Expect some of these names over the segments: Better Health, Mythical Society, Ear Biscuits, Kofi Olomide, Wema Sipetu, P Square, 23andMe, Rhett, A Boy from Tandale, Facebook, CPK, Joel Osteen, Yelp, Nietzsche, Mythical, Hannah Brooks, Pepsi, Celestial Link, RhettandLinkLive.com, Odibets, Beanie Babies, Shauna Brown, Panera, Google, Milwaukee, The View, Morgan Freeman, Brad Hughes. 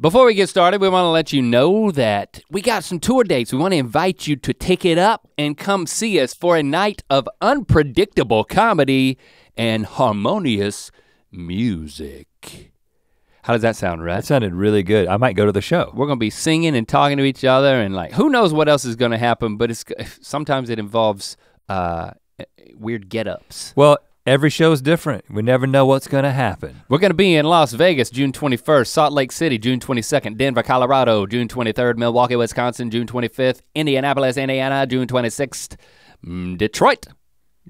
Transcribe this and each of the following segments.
Before we get started, we want to let you know that we got some tour dates. We want to invite you to take it up and come see us for a night of unpredictable comedy and harmonious music. Howdoes that sound, Rhett? That sounded really good. I might go to the show. We're gonna be singing and talking to each other and like, who knows what else is gonna happen, but it's sometimes it involves weird get-ups. Well, every show is different. We never know what's gonna happen. We're gonna be in Las Vegas, June 21st, Salt Lake City, June 22nd, Denver, Colorado, June 23rd, Milwaukee, Wisconsin, June 25th, Indianapolis, Indiana, June 26th, Detroit,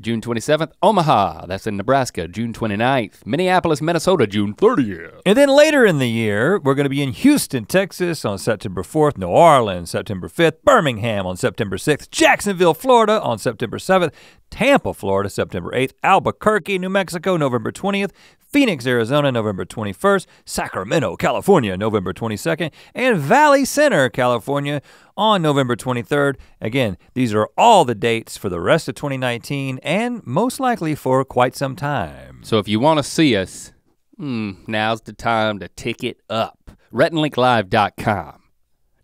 June 27th, Omaha, that's in Nebraska, June 29th, Minneapolis, Minnesota, June 30th. And then later in the year, we're gonna be in Houston, Texas on September 4th, New Orleans, September 5th, Birmingham on September 6th, Jacksonville, Florida on September 7th, Tampa, Florida, September 8th, Albuquerque, New Mexico, November 20th, Phoenix, Arizona, November 21st, Sacramento, California, November 22nd, and Valley Center, California, on November 23rd. Again, these are all the dates for the rest of 2019 and most likely for quite some time. So if you wanna see us, now's the time to tick it up. RhettandLinkLive.com.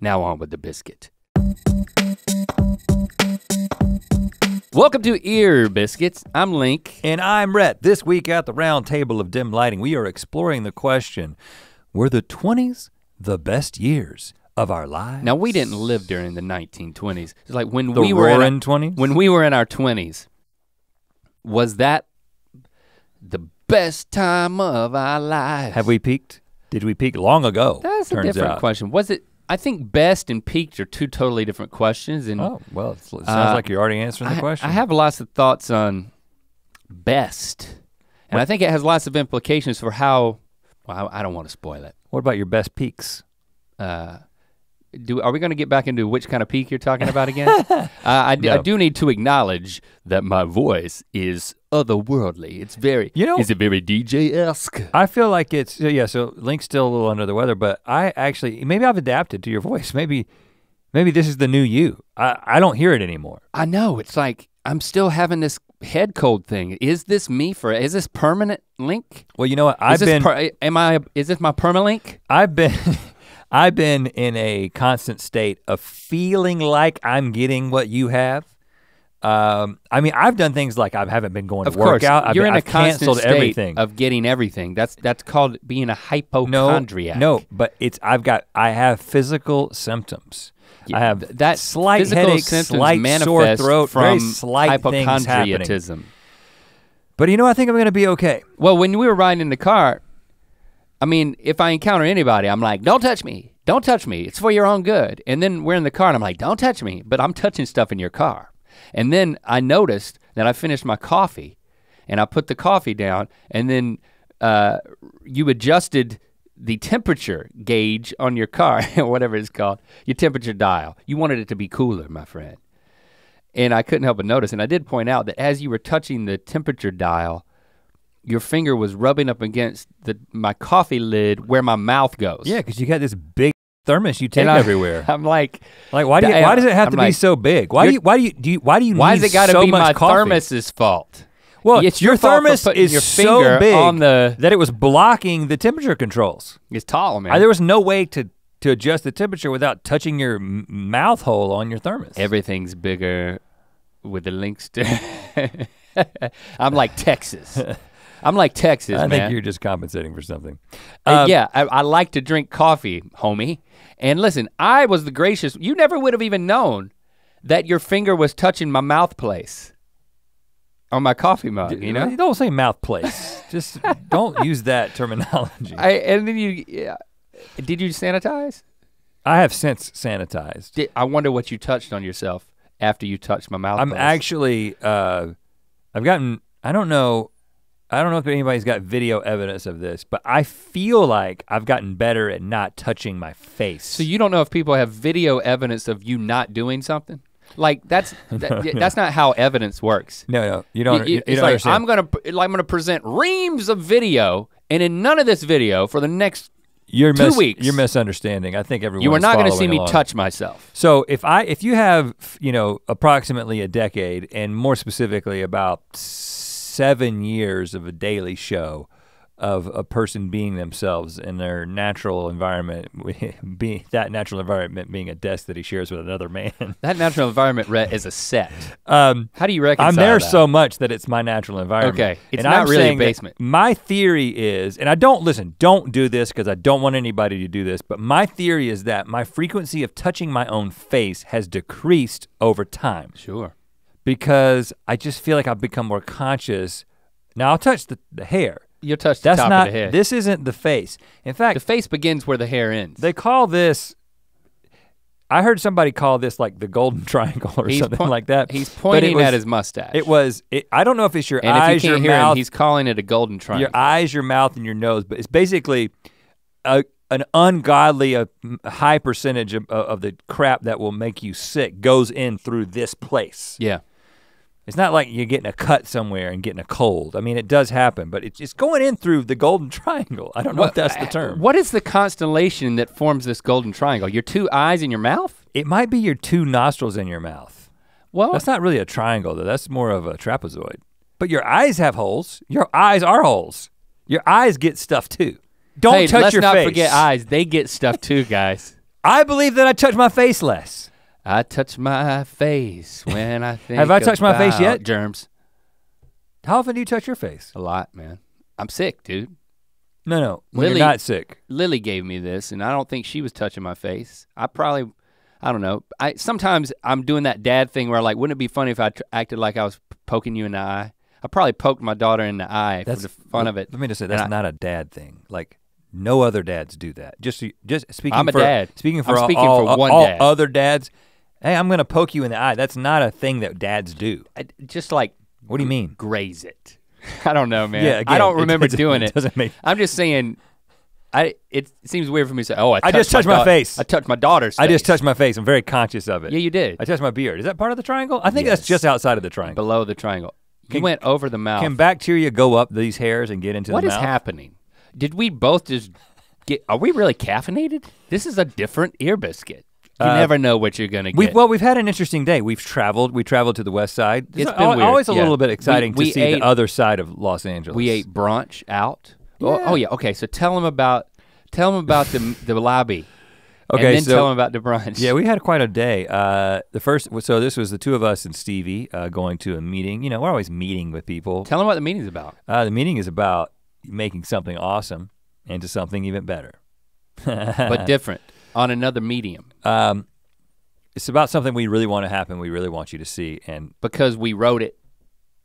Now on with the biscuit. Welcome to Ear Biscuits. I'm Link. And I'm Rhett. This week at the round table of dim lighting, we are exploring the question, were the 20s the best years of our lives? Now we didn't live during the 1920s. It's like when we were in our 20s. When we were in our 20s, was that the best time of our lives? Have we peaked? Did we peak long ago? That's a different question. Was it? I think best and peaked are two totally different questions. And oh, well, it sounds like you're already answering the question. I have lots of thoughts on best. And what? I think it has lots of implications for how, well, I don't want to spoil it. What about your best peaks? Are we gonna get back into which kind of peak you're talking about again? I do need to acknowledge that my voice is otherworldly. It's very, is it very DJ-esque? I feel like it's, yeah, so Link's still a little under the weather, but I actually, maybe I've adapted to your voice. Maybe this is the new you. I don't hear it anymore. I know, it's like, I'm still having this head cold thing. Is this me is this permanent, Link? Well, you know what, is this my permalink? I've been in a constant state of feeling like I'm getting what you have. I mean, I've done things like I haven't been going to work out. I've canceled everything. Of getting everything. That's called being a hypochondriac. No, but I have physical symptoms. Yeah, I have that slight headache, slight sore throat, very slight things happening. But you know, I think I'm gonna be okay. Well, when we were riding in the car, I mean, if I encounter anybody, I'm like, don't touch me, it's for your own good. And then we're in the car and I'm like, don't touch me, but I'm touching stuff in your car. And then I noticed that I finished my coffee and I put the coffee down and then you adjusted the temperature gauge on your car, whatever it's called, your temperature dial. You wanted it to be cooler, my friend. And I couldn't help but notice, and I did point out that as you were touching the temperature dial, your finger was rubbing up against my coffee lid where my mouth goes. Yeah, because you got this big thermos you take everywhere. I'm like why does it have to be so big? Why do you need so much coffee? Why has it got to be my thermos's fault? Well, it's your thermos is your so big on that it was blocking the temperature controls. It's tall, man. There was no way to adjust the temperature without touching your mouth hole on your thermos. Everything's bigger with the links to. I'm like Texas. I think you're just compensating for something. Yeah, I like to drink coffee, homie. And listen, I was the gracious, you never would have even known that your finger was touching my mouthplace on my coffee mug, you know? Don't say mouthplace. Just don't use that terminology. Did you sanitize? I have since sanitized. I wonder what you touched on yourself after you touched my mouthplace. I don't know if anybody's got video evidence of this, but I feel like I've gotten better at not touching my face. So you don't know if people have video evidence of you not doing something? Like that's not how evidence works. No, you don't. You don't like understand. I'm gonna present reams of video, and in none of this video for the next 2 weeks. You're misunderstanding. I think everyone. You are not gonna see me touch myself. So if you have approximately a decade, and more specifically about 7 years of a daily show of a person being themselves in their natural environment, that natural environment being a desk that he shares with another man. That natural environment, Rhett, is a set. How do you reconcile that? I'm there so much that it's my natural environment. Okay, it's not really a basement. My theory is, and I don't, listen, don't do this because I don't want anybody to do this, but my theory is that my frequency of touching my own face has decreased over time. Sure. Because I just feel like I've become more conscious. Now I'll touch the hair. You'll touch the top of the head. This isn't the face. In fact, the face begins where the hair ends. They call this, I heard somebody call this like the golden triangle or something like that. He's pointing at his mustache. I don't know if it's your eyes, your mouth. And if you can't hear him, he's calling it a golden triangle. Your eyes, your mouth, and your nose, but it's basically an ungodly high percentage of the crap that will make you sick goes in through this place. Yeah. It's not like you're getting a cut somewhere and getting a cold. I mean, it does happen, but it's going in through the golden triangle. I don't know if that's the term. What is the constellation that forms this golden triangle? Your two eyes and your mouth? It might be your two nostrils and your mouth. Well, that's not really a triangle though. That's more of a trapezoid. But your eyes have holes. Your eyes are holes. Your eyes get stuff too. Don't touch your face. Let's not forget eyes. They get stuff too, guys. I believe that I touch my face less. I touch my face when I think Have I touched my face yet? Germs. How often do you touch your face? A lot, man. I'm sick, dude. No, no, when you're not sick. Lily gave me this, and I don't think she was touching my face. I probably, I don't know. Sometimes I'm doing that dad thing where like, wouldn't it be funny if I acted like I was poking you in the eye? I probably poked my daughter in the eye for the fun of it. Let me just say, that's not a dad thing. Like, no other dads do that. Just speaking I'm a for- dad. Speaking for, I'm all, speaking for one all dad. Other dads, hey, I'm gonna poke you in the eye. That's not a thing that dads do. Just like, what do you mean? Graze it. I don't know, man. Yeah, again, I don't remember doing it. Doesn't make... I'm just saying, it seems weird for me to say, oh, I just touched my face. I touched my daughter's face. I just touched my face. I'm very conscious of it. Yeah, you did. I touched my beard. Is that part of the triangle? I think that's just outside of the triangle. Below the triangle. You went over the mouth. Can bacteria go up these hairs and get into the mouth? What is happening? Did we both just are we really caffeinated? This is a different ear biscuit. You never know what you're gonna get. We've had an interesting day. We've traveled. We traveled to the west side. It's been weird. Always a little bit exciting to see the other side of Los Angeles. We ate brunch out. Yeah. Oh yeah. Okay. So tell them about the lobby. Okay. And then tell them about the brunch. Yeah, we had quite a day. So this was the two of us and Stevie going to a meeting. You know, we're always meeting with people. Tell them what the meeting's about. The meeting is about making something awesome into something even better, but different. On another medium. It's about something we really want to happen, we really want you to see, and because we wrote it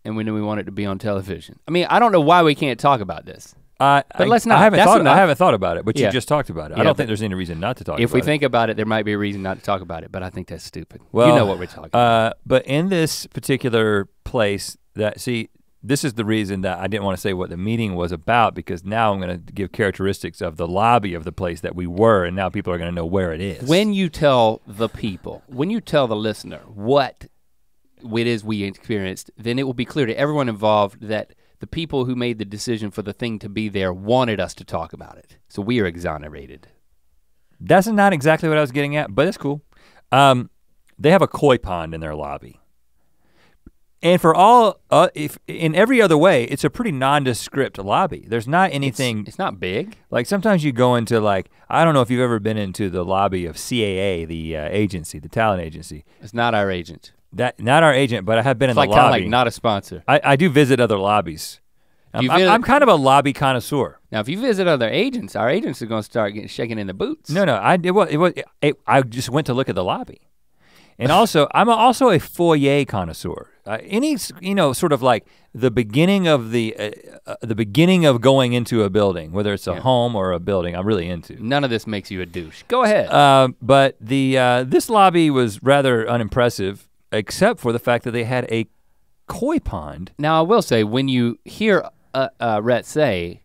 and we knew we wanted it to be on television. I mean, I don't know why we can't talk about this. But let's not. I haven't thought about it, but yeah. You just talked about it. Yeah, I don't think there's any reason not to talk about it. If we think about it, there might be a reason not to talk about it, but I think that's stupid. Well, you know what we're talking about. But in this particular place, this is the reason that I didn't want to say what the meeting was about, because now I'm gonna give characteristics of the lobby of the place that we were, and now people are gonna know where it is. When you tell the people, when you tell the listener what it is we experienced, then it will be clear to everyone involved that the people who made the decision for the thing to be there wanted us to talk about it. So we are exonerated. That's not exactly what I was getting at, but it's cool. They have a koi pond in their lobby. And for all, if in every other way, it's a pretty nondescript lobby. There's not anything. It's not big. Like sometimes you go into like, I don't know if you've ever been into the lobby of CAA, the agency, the talent agency. It's not our agent. Not our agent, but I have been in the lobby. It's like kind of like not a sponsor. I do visit other lobbies. I'm kind of a lobby connoisseur. Now if you visit other agents, our agents are gonna start shaking in the boots. No, no, I just went to look at the lobby. And also, I'm also a foyer connoisseur. Any, you know, sort of like the beginning of the beginning of going into a building, whether it's a home or a building, I'm really into. None of this makes you a douche. Go ahead. But this lobby was rather unimpressive, except for the fact that they had a koi pond. Now I will say, when you hear Rhett say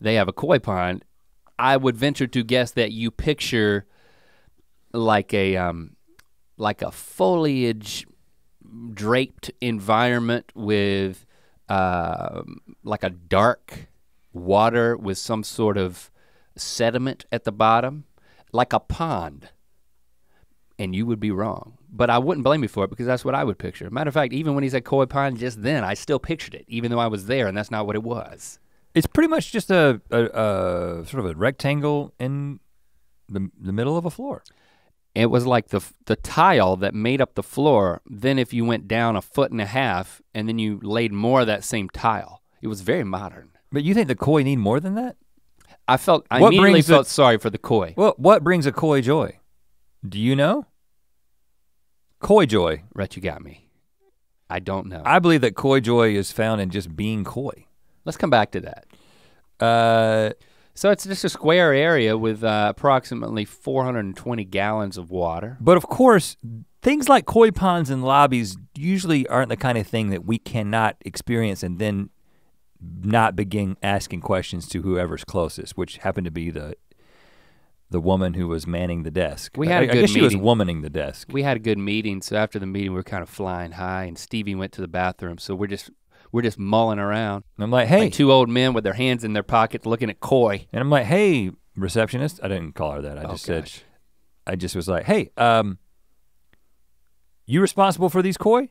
they have a koi pond, I would venture to guess that you picture like a foliage draped environment with like a dark water with some sort of sediment at the bottom, like a pond. And you would be wrong, but I wouldn't blame you for it because that's what I would picture. Matter of fact, even when he said koi pond just then, I still pictured it, even though I was there and that's not what it was. It's pretty much just a sort of a rectangle in the middle of a floor. It was like the tile that made up the floor. Then if you went down 1.5 feet and then you laid more of that same tile, it was very modern. But you think the koi need more than that? I immediately felt sorry for the koi. Well, what brings a koi joy? Do you know? Koi joy. Rhett, you got me. I don't know. I believe that koi joy is found in just being koi. Let's come back to that. So it's just a square area with approximately 420 gallons of water. But of course, things like koi ponds and lobbies usually aren't the kind of thing that we cannot experience and then not begin asking questions to whoever's closest, which happened to be the woman who was manning the desk. We had a good meeting. I guess she was womaning the desk. We had a good meeting, so after the meeting we were kind of flying high and Stevie went to the bathroom, so we're just mulling around. And I'm like, hey. Like two old men with their hands in their pockets looking at koi. And I'm like, hey, receptionist. I didn't call her that. I just was like, hey, you responsible for these koi?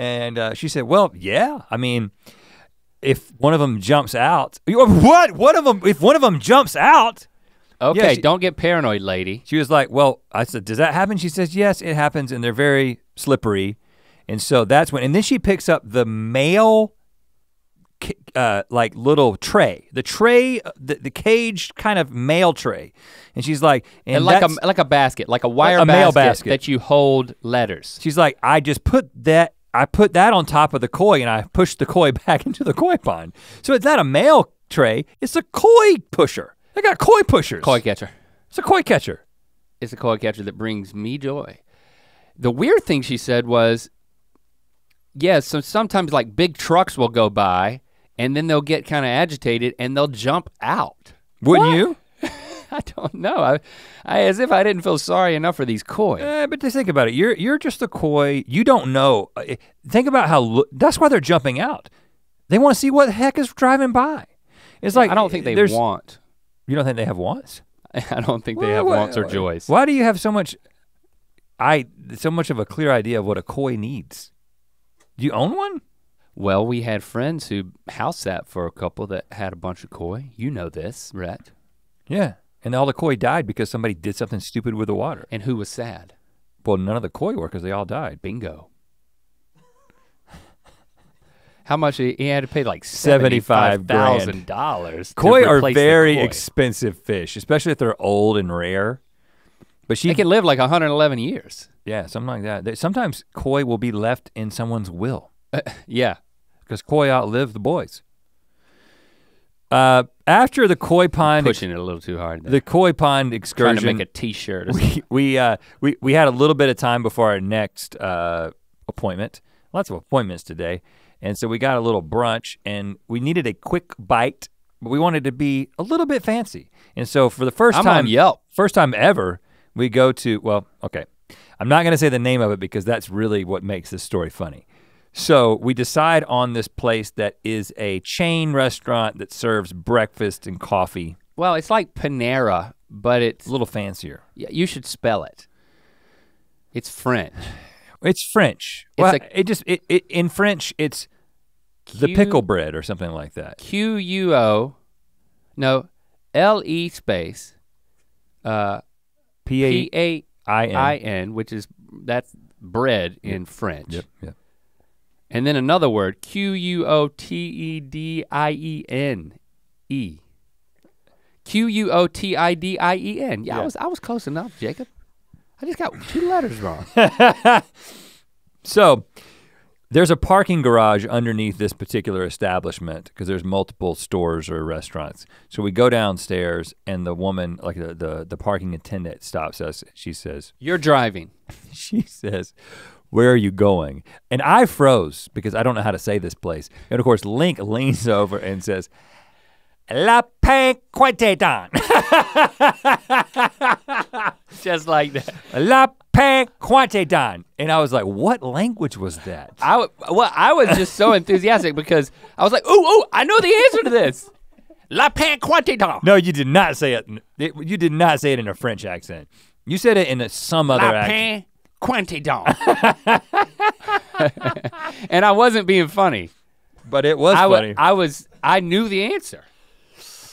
And she said, well, yeah. I mean, if one of them jumps out. What? One of them, if one of them jumps out? Okay, yeah, don't get paranoid, lady. She was like, well, I said, does that happen? She says, yes, it happens and they're very slippery. And so that's when, and then she picks up the male, like little tray, the caged kind of male tray, and she's like, and like a basket, like a wire like a basket, that you hold letters. She's like, I put that on top of the koi, and I pushed the koi back into the koi pond. So it's not a male tray, it's a koi pusher. I got koi pushers. Koi catcher. It's a koi catcher. It's a koi catcher that brings me joy. The weird thing she said was. Yeah, so sometimes like big trucks will go by and then they'll get kind of agitated and they'll jump out. Wouldn't you? I don't know. I as if I didn't feel sorry enough for these koi. But just think about it. You're just a koi. You don't know. Think about how that's why they're jumping out. They want to see what the heck is driving by. It's like I don't think they want. You don't think they have wants? I don't think they have wants or joys. Why do you have so much of a clear idea of what a koi needs? Do you own one? Well, we had friends who house sat for a couple that had a bunch of koi. You know this, Rhett. Yeah, and all the koi died because somebody did something stupid with the water. And who was sad? Well, none of the koi were because they all died. Bingo. How much he had to pay like $75,000. Koi are very expensive fish, especially if they're old and rare. But they can live like 111 years. Yeah, something like that. Sometimes koi will be left in someone's will. Yeah. Because koi outlived the boys. After the koi pond. Pushing it a little too hard there. The koi pond excursion. Trying to make a t-shirt or something. We had a little bit of time before our next appointment. Lots of appointments today. And so we got a little brunch and we needed a quick bite, but we wanted to be a little bit fancy. And so for the first time. I'm on Yelp. First time ever, we go to, well, okay. I'm not gonna say the name of it because that's really what makes this story funny. So we decide on this place that is a chain restaurant that serves breakfast and coffee. Well, it's like Panera, but it's a little fancier. Yeah, you should spell it. It's French. It's French. Well, it in French it's the pickle bread or something like that. Q-U-O, no, L-E space, P-A-I-N, which is, that's bread in French. Yep, yep. And then another word, Q-U-O-T-E-D-I-E-N-E. Q-U-O-T-I-D-I-E-N. Yeah, yeah. I was close enough, Jacob. I just got 2 letters wrong. So there's a parking garage underneath this particular establishment because there's multiple stores or restaurants. So we go downstairs and the woman, like the parking attendant stops us. She says, "You're driving." She says, "Where are you going?" And I froze because I don't know how to say this place. And of course, Link leans over and says, "Le Pain Quotidien." Just like that. "Le Pain Quotidien." And I was like, what language was that? I was just so enthusiastic because I was like, ooh, I know the answer to this. "Le Pain Quotidien." No, you did not say it. You did not say it in a French accent. You said it in some other accent. "Le Pain Quotidien." And I wasn't being funny. But it was funny. I knew the answer.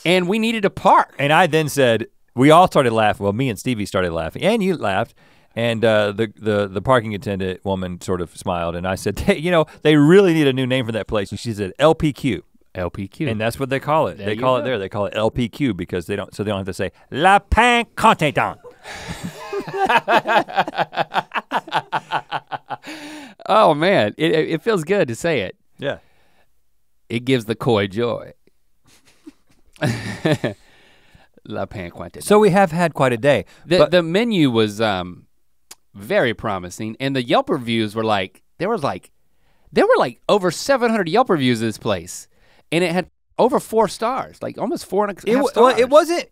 And we needed a park. And I then said, we all started laughing. Well, me and Stevie started laughing, and you laughed. And the parking attendant woman sort of smiled, and I said, hey, you know, they really need a new name for that place. And she said, LPQ. LPQ. And that's what they call it. They call it there. They call it LPQ because they don't, so they don't have to say Le Pain Quotidien. Oh man, it feels good to say it. Yeah. It gives the coy joy. Le Pain Quotidien. So we have had quite a day. The menu was very promising, and the Yelp reviews were like, there were like over 700 Yelp reviews of this place, and it had over 4 stars, like almost 4.5 stars. Well,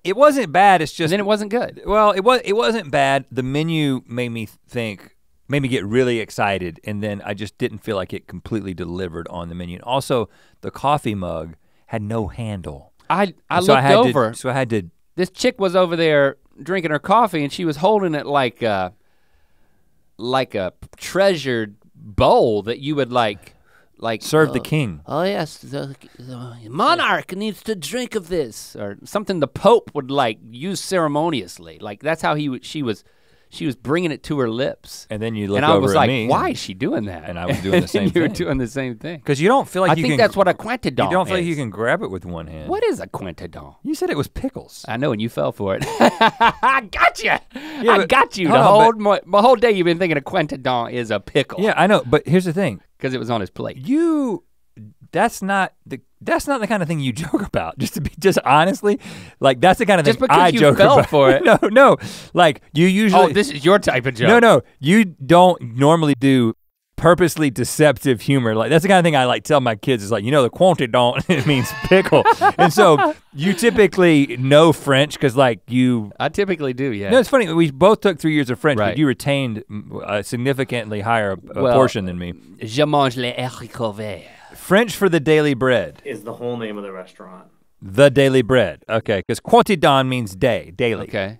it wasn't bad. It's just, and then it wasn't good. Well, it wasn't bad. The menu made me think, made me get really excited, and then I just didn't feel like it completely delivered on the menu. And also, the coffee mug had no handle. I looked over, so I had to. This chick was over there drinking her coffee, and she was holding it like a treasured bowl that you would like serve the king. Oh yes, the monarch needs to drink of this, or something the Pope would like use ceremoniously. Like that's how she was bringing it to her lips. And then you looked over at me. And I was like, why is she doing that? And I was doing the same thing. You were doing the same thing. Because you don't feel like you can. I think that's what a quintidon is. You don't feel like you can grab it with one hand. What is a quintidon? You said it was pickles. I know, and you fell for it. I got you. Yeah, I got you. My whole day you've been thinking a quintidon is a pickle. Yeah, I know, but here's the thing. Because it was on his plate. That's not the kind of thing you joke about. Just honestly, like that's the kind of thing I joke about. Just because you fell for it. No, like you usually. Oh, this is your type of joke. No, you don't normally do purposely deceptive humor. Like that's the kind of thing I like tell my kids is like, you know, the quantidon, it means pickle. And so you typically know French because like you. I typically do, yeah. No, it's funny, we both took 3 years of French, right. But you retained a significantly higher portion than me. Je mange les haricots verts. French for the Daily Bread. Is the whole name of the restaurant. The Daily Bread, okay. Because quotidien means day, daily. Okay.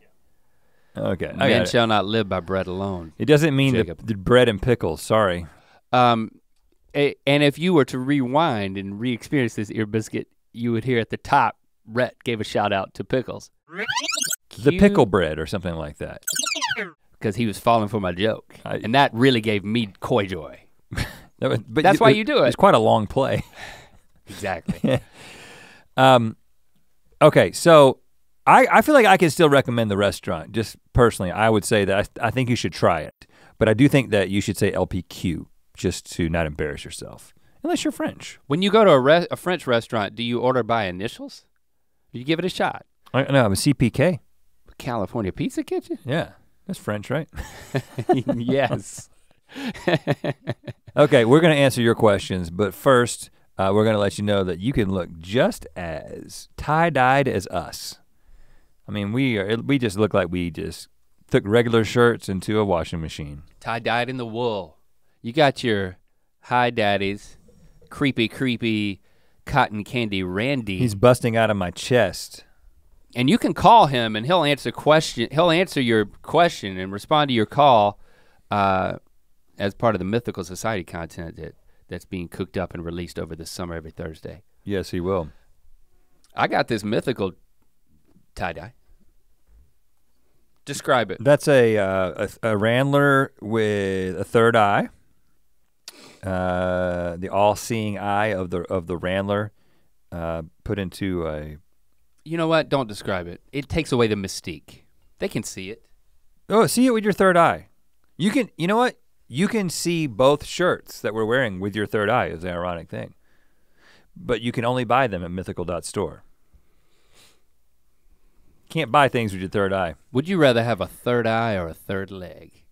Okay, man shall not live by bread alone. It doesn't mean the bread and pickles, sorry. And if you were to rewind and re-experience this ear biscuit, you would hear at the top, Rhett gave a shout out to pickles. The pickle bread or something like that. Because he was falling for my joke. And that really gave me coy joy. But that's why you do it. It's quite a long play. Exactly. Okay, so I feel like I can still recommend the restaurant. Just personally, I would say that I think you should try it. But I do think that you should say LPQ just to not embarrass yourself. Unless you're French. When you go to a French restaurant, do you order by initials? Do you give it a shot? No, I'm a CPK. California Pizza Kitchen? Yeah, that's French, right? Yes. Okay, we're gonna answer your questions, but first, we're gonna let you know that you can look just as tie-dyed as us. I mean, we just look like we just took regular shirts into a washing machine. Tie-dyed in the wool. You got your high daddies, creepy cotton candy Randy. He's busting out of my chest. And you can call him and he'll answer your question and respond to your call. As part of the Mythical Society content that's being cooked up and released over this summer every Thursday. Yes, he will. I got this mythical tie-dye. Describe it. That's a Randler with a third eye, the all-seeing eye of the Randler, put into a. You know what? Don't describe it. It takes away the mystique. They can see it. Oh, see it with your third eye. You can. You know what? You can see both shirts that we're wearing with your third eye, is the ironic thing. But you can only buy them at mythical.store. Can't buy things with your third eye. Would you rather have a third eye or a third leg?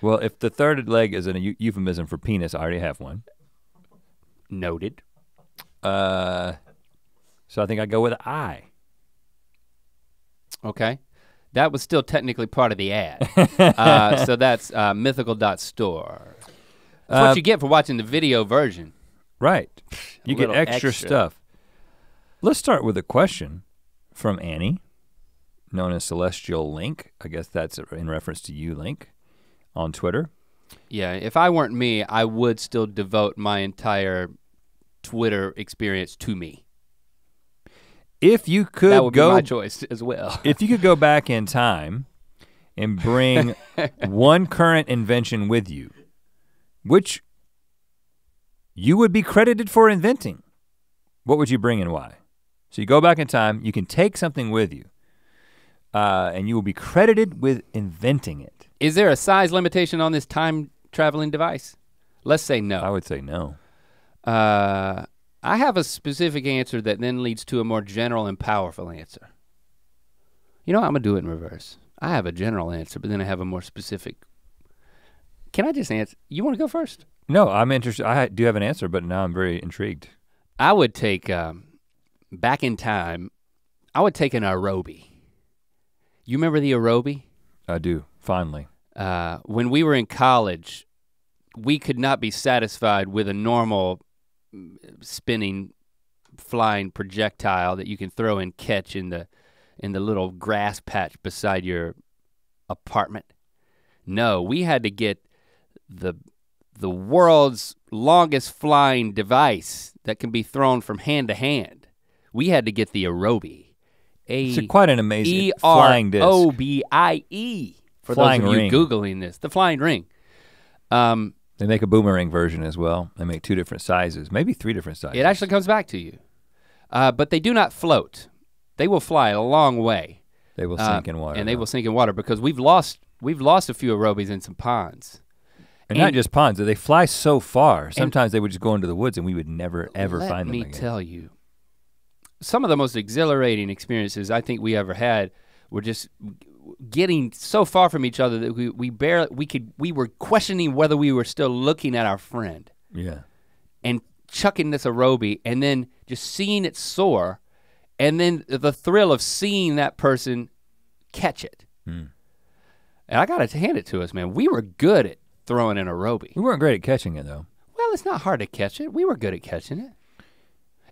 Well, if the third leg is a euphemism for penis, I already have one. Noted. So I think I go with eye. Okay. That was still technically part of the ad. So that's mythical.store. That's what you get for watching the video version. Right. You get extra stuff. Let's start with a question from Annie, known as Celestial Link. I guess that's in reference to you, Link, on Twitter. Yeah, if I weren't me, I would still devote my entire Twitter experience to me. If you could that would go, be my choice as well. If you could go back in time and bring one current invention with you, which you would be credited for inventing, what would you bring and why? So you go back in time, you can take something with you, and you will be credited with inventing it. Is there a size limitation on this time traveling device? Let's say no. I would say no. I have a specific answer that then leads to a more general and powerful answer. You know what, I'm gonna do it in reverse. I have a general answer, but then I have a more specific. Can I just answer? You wanna go first? No, I'm interested. I do have an answer, but now I'm very intrigued. I would take, back in time, I would take an Aerobie. You remember the Aerobie? I do, fondly. When we were in college, we could not be satisfied with a normal spinning, flying projectile that you can throw and catch in the little grass patch beside your apartment. No, we had to get the world's longest flying device that can be thrown from hand to hand. We had to get the Aerobie. It's quite an amazing flying disc. Aerobie. For flying those of you Googling this, the flying ring. They make a boomerang version as well. They make two different sizes, maybe three different sizes. It actually comes back to you. But they do not float. They will fly a long way. They will sink in water. And they will sink in water because we've lost a few Aerobies in some ponds. And not just ponds, they fly so far. Sometimes they would just go into the woods and we would never ever find them again. Let me tell you, some of the most exhilarating experiences I think we ever had were just getting so far from each other that we were questioning whether we were still looking at our friend. Yeah. And chucking this Aerobie and then just seeing it soar and then the thrill of seeing that person catch it. Mm. And I gotta hand it to us, man. We were good at throwing an Aerobie. We weren't great at catching it though. Well, it's not hard to catch it. We were good at catching it.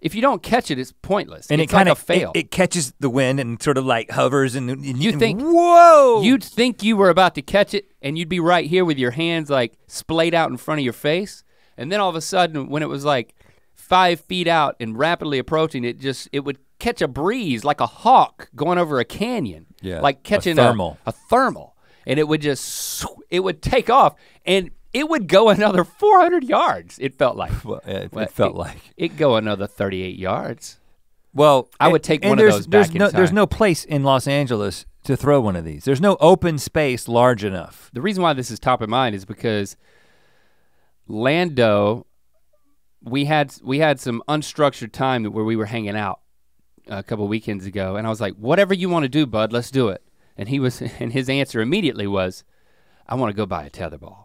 If you don't catch it, it's pointless. And it's it kind of like fail. It catches the wind and sort of like hovers and you think, whoa! You'd think you were about to catch it and you'd be right here with your hands like splayed out in front of your face. And then all of a sudden when it was like 5 feet out and rapidly approaching, it would catch a breeze like a hawk going over a canyon. Yeah, like catching a thermal. And it would just, it would take off and it would go another 400 yards, it felt like. Well, yeah, it felt like. It'd go another 38 yards. Well, I would take one of those back in time. There's no place in Los Angeles to throw one of these. There's no open space large enough. The reason why this is top of mind is because Lando, we had some unstructured time where we were hanging out a couple weekends ago, and I was like, whatever you wanna do, bud, let's do it. And his answer immediately was, I wanna go buy a tetherball.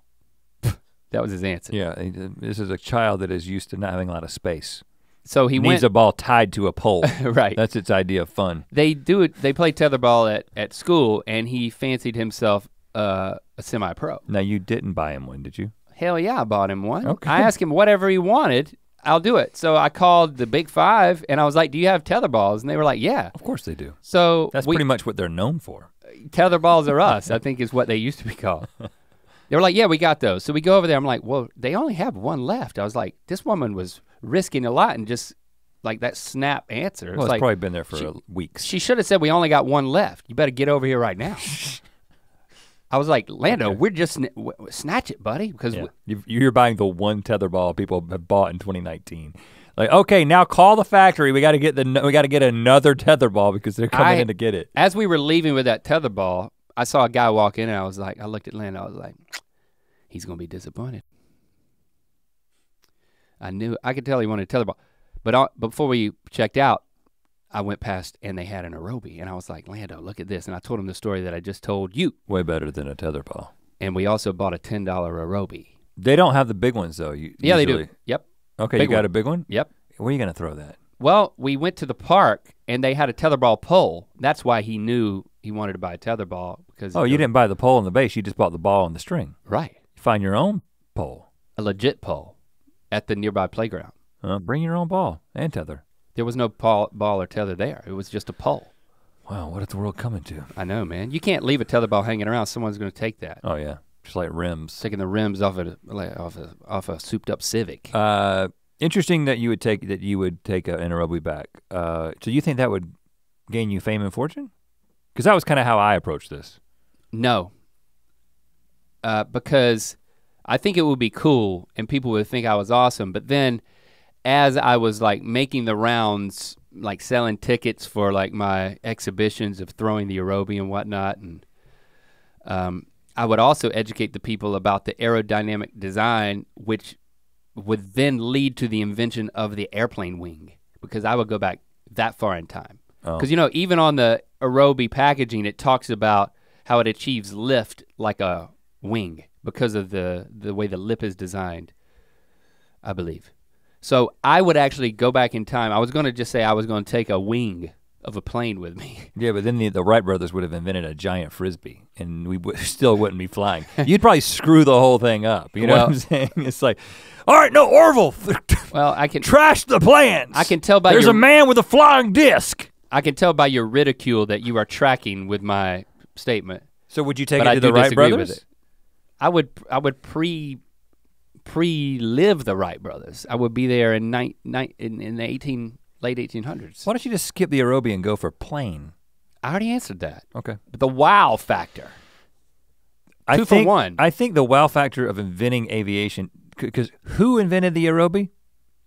That was his answer. Yeah, this is a child that is used to not having a lot of space. So he needs a ball tied to a pole. Right. That's its idea of fun. They do it. They play tetherball at school, and he fancied himself a semi-pro. Now you didn't buy him one, did you? Hell yeah, I bought him one. Okay. I asked him whatever he wanted, I'll do it. So I called the Big Five, and I was like, do you have tetherballs? And they were like, yeah. Of course they do. So that's pretty much what they're known for. Tetherballs are us, I think is what they used to be called. They were like, yeah, we got those. So we go over there, I'm like, well, they only have one left. I was like, this woman was risking a lot and just like that snap answer. Well, it's like, probably been there for weeks. She should have said, we only got one left. You better get over here right now. I was like, Lando, okay. We're just, snatch it, buddy. Because yeah. You're buying the one tetherball people have bought in 2019. Like, okay, now call the factory. We gotta get another tetherball because they're coming in to get it. As we were leaving with that tetherball, I saw a guy walk in and I was like, I looked at Lando, I was like, he's gonna be disappointed. I could tell he wanted a tetherball. But before we checked out, I went past and they had an Aerobie and I was like, Lando, look at this. And I told him the story that I just told you. Way better than a tetherball. And we also bought a $10 Aerobie. They don't have the big ones though. Yeah, usually. They do, yep. Okay, big you got one. A big one? Yep. Where are you gonna throw that? Well, we went to the park and they had a tetherball pole. That's why he knew he wanted to buy a tetherball because- Oh, you didn't buy the pole and the base, you just bought the ball and the string. Right. You find your own pole. A legit pole at the nearby playground. Bring your own ball and tether. There was no ball or tether there, it was just a pole. Wow, what is the world coming to? I know, man. You can't leave a tetherball hanging around, someone's gonna take that. Oh yeah. Just like rims. Taking the rims off of like off a souped up Civic. Interesting that you would take an Aerobie back. So you think that would gain you fame and fortune? Because that was kind of how I approached this. No. Because I think it would be cool and people would think I was awesome, but then as I was like making the rounds, like selling tickets for like my exhibitions of throwing the Aerobie and whatnot, and I would also educate the people about the aerodynamic design, which would then lead to the invention of the airplane wing, because I would go back that far in time. Because you know, even on the Aerobie packaging, it talks about how it achieves lift like a wing because of the way the lip is designed, I believe. So I would actually go back in time. I was gonna just say I was gonna take a wing of a plane with me. Yeah, but then the Wright brothers would have invented a giant Frisbee and we still wouldn't be flying. You'd probably screw the whole thing up, you know what I'm saying? It's like, all right, no, Orville. Well, I can- Trash the plans. I can tell by There's a man with a flying disc. I can tell by your ridicule that you are tracking with my statement. So would you take it to the Wright brothers? I would pre-live the Wright brothers. I would be there in the late 1800s. Why don't you just skip the Aerobie and go for plane? I already answered that. Okay. But the wow factor. I think the wow factor of inventing aviation, because who invented the Aerobie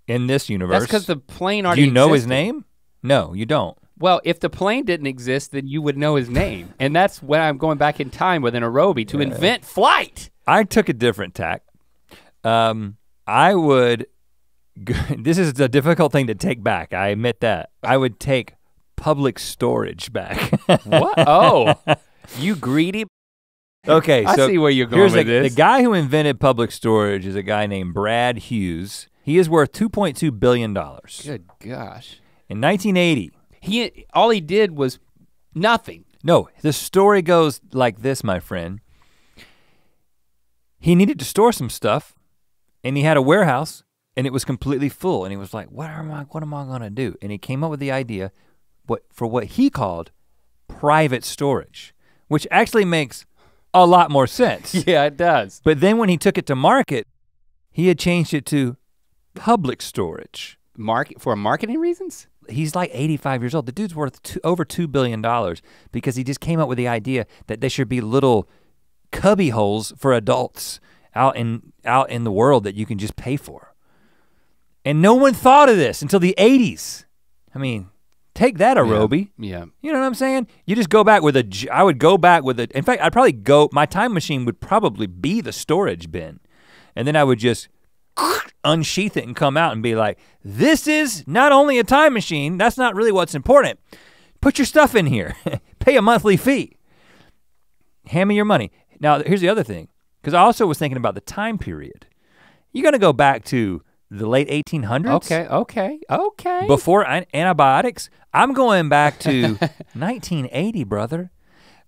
in this universe? That's because the plane already existed. Do you know his name? No, you don't. Well, if the plane didn't exist, then you would know his name. And that's when I'm going back in time with an Aerobie to invent flight. I took a different tack. I would, this is a difficult thing to take back, I admit that. I would take public storage back. What? Oh, you greedy. Okay, so I see where you're going with this. The guy who invented public storage is a guy named Brad Hughes. He is worth $2.2 billion. Good gosh. In 1980. All he did was nothing. No, the story goes like this, my friend. He needed to store some stuff and he had a warehouse and it was completely full and he was like, what am I gonna do? And he came up with the idea for what he called private storage, which actually makes a lot more sense. Yeah, it does. But then when he took it to market, he had changed it to public storage. For marketing reasons? He's like 85 years old. The dude's worth over $2 billion because he just came up with the idea that there should be little cubby holes for adults out in the world that you can just pay for. And no one thought of this until the 80s. I mean, take that, Aerobie. Yeah. You know what I'm saying? You just go back with a, I would go back with a, in fact, I'd probably go, my time machine would probably be the storage bin. And then I would just unsheath it and come out and be like, this is not only a time machine, that's not really what's important. Put your stuff in here, pay a monthly fee. Hand me your money. Now here's the other thing, because I also was thinking about the time period. You're gonna go back to the late 1800s. Okay, okay, okay. Before antibiotics, I'm going back to 1980, brother.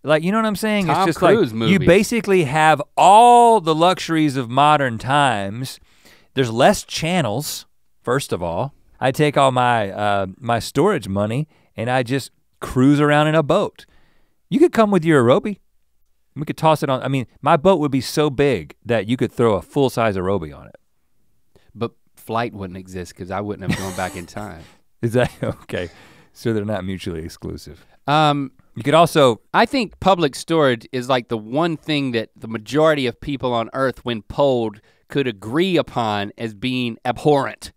Like, you know what I'm saying? Tom it's just Cruise like, movies. You basically have all the luxuries of modern times. There's less channels, first of all. I take all my storage money and I just cruise around in a boat. You could come with your Aerobie. We could toss it on, I mean, my boat would be so big that you could throw a full-size Aerobie on it. But flight wouldn't exist because I wouldn't have gone back in time. Is that, okay. So they're not mutually exclusive. You could also, I think public storage is like the one thing that the majority of people on Earth, when polled, could agree upon as being abhorrent.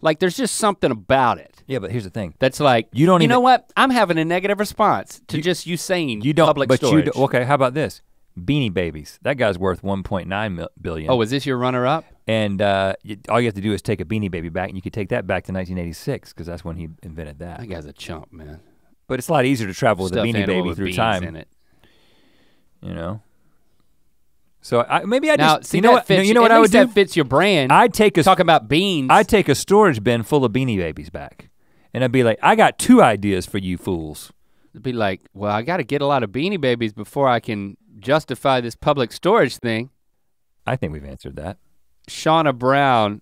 Like there's just something about it. Yeah, but here's the thing. That's like, you know what? I'm having a negative response to just you saying public storage. Okay, how about this? Beanie Babies, that guy's worth $1.9 billion. Oh, is this your runner-up? And all you have to do is take a Beanie Baby back and you could take that back to 1986 because that's when he invented that. That guy's a chump, man. But it's a lot easier to travel with a Beanie Baby through time. In it. You know? So you know what I would do? That fits your brand. I'd take a, talking about beans. I'd take a storage bin full of Beanie Babies back. And I'd be like, I got two ideas for you fools. It'd be like, well, I gotta get a lot of Beanie Babies before I can justify this public storage thing. I think we've answered that. Shauna Brown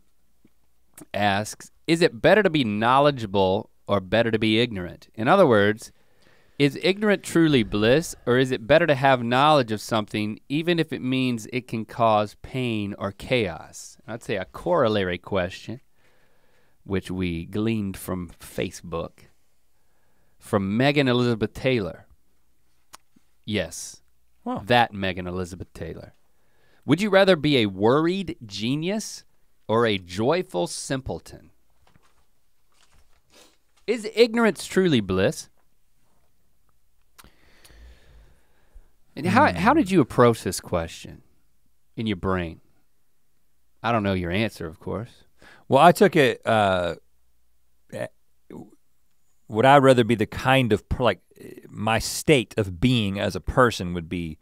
asks, is it better to be knowledgeable or better to be ignorant? In other words, Is ignorant truly bliss, or is it better to have knowledge of something even if it means it can cause pain or chaos? I'd say a corollary question, which we gleaned from Facebook, from Megan Elizabeth Taylor. Yes, wow. That Megan Elizabeth Taylor. Would you rather be a worried genius or a joyful simpleton? Is ignorance truly bliss? And how did you approach this question in your brain? I don't know your answer, of course. Well, I took it, would I rather be the kind of, like, my state of being as a person would be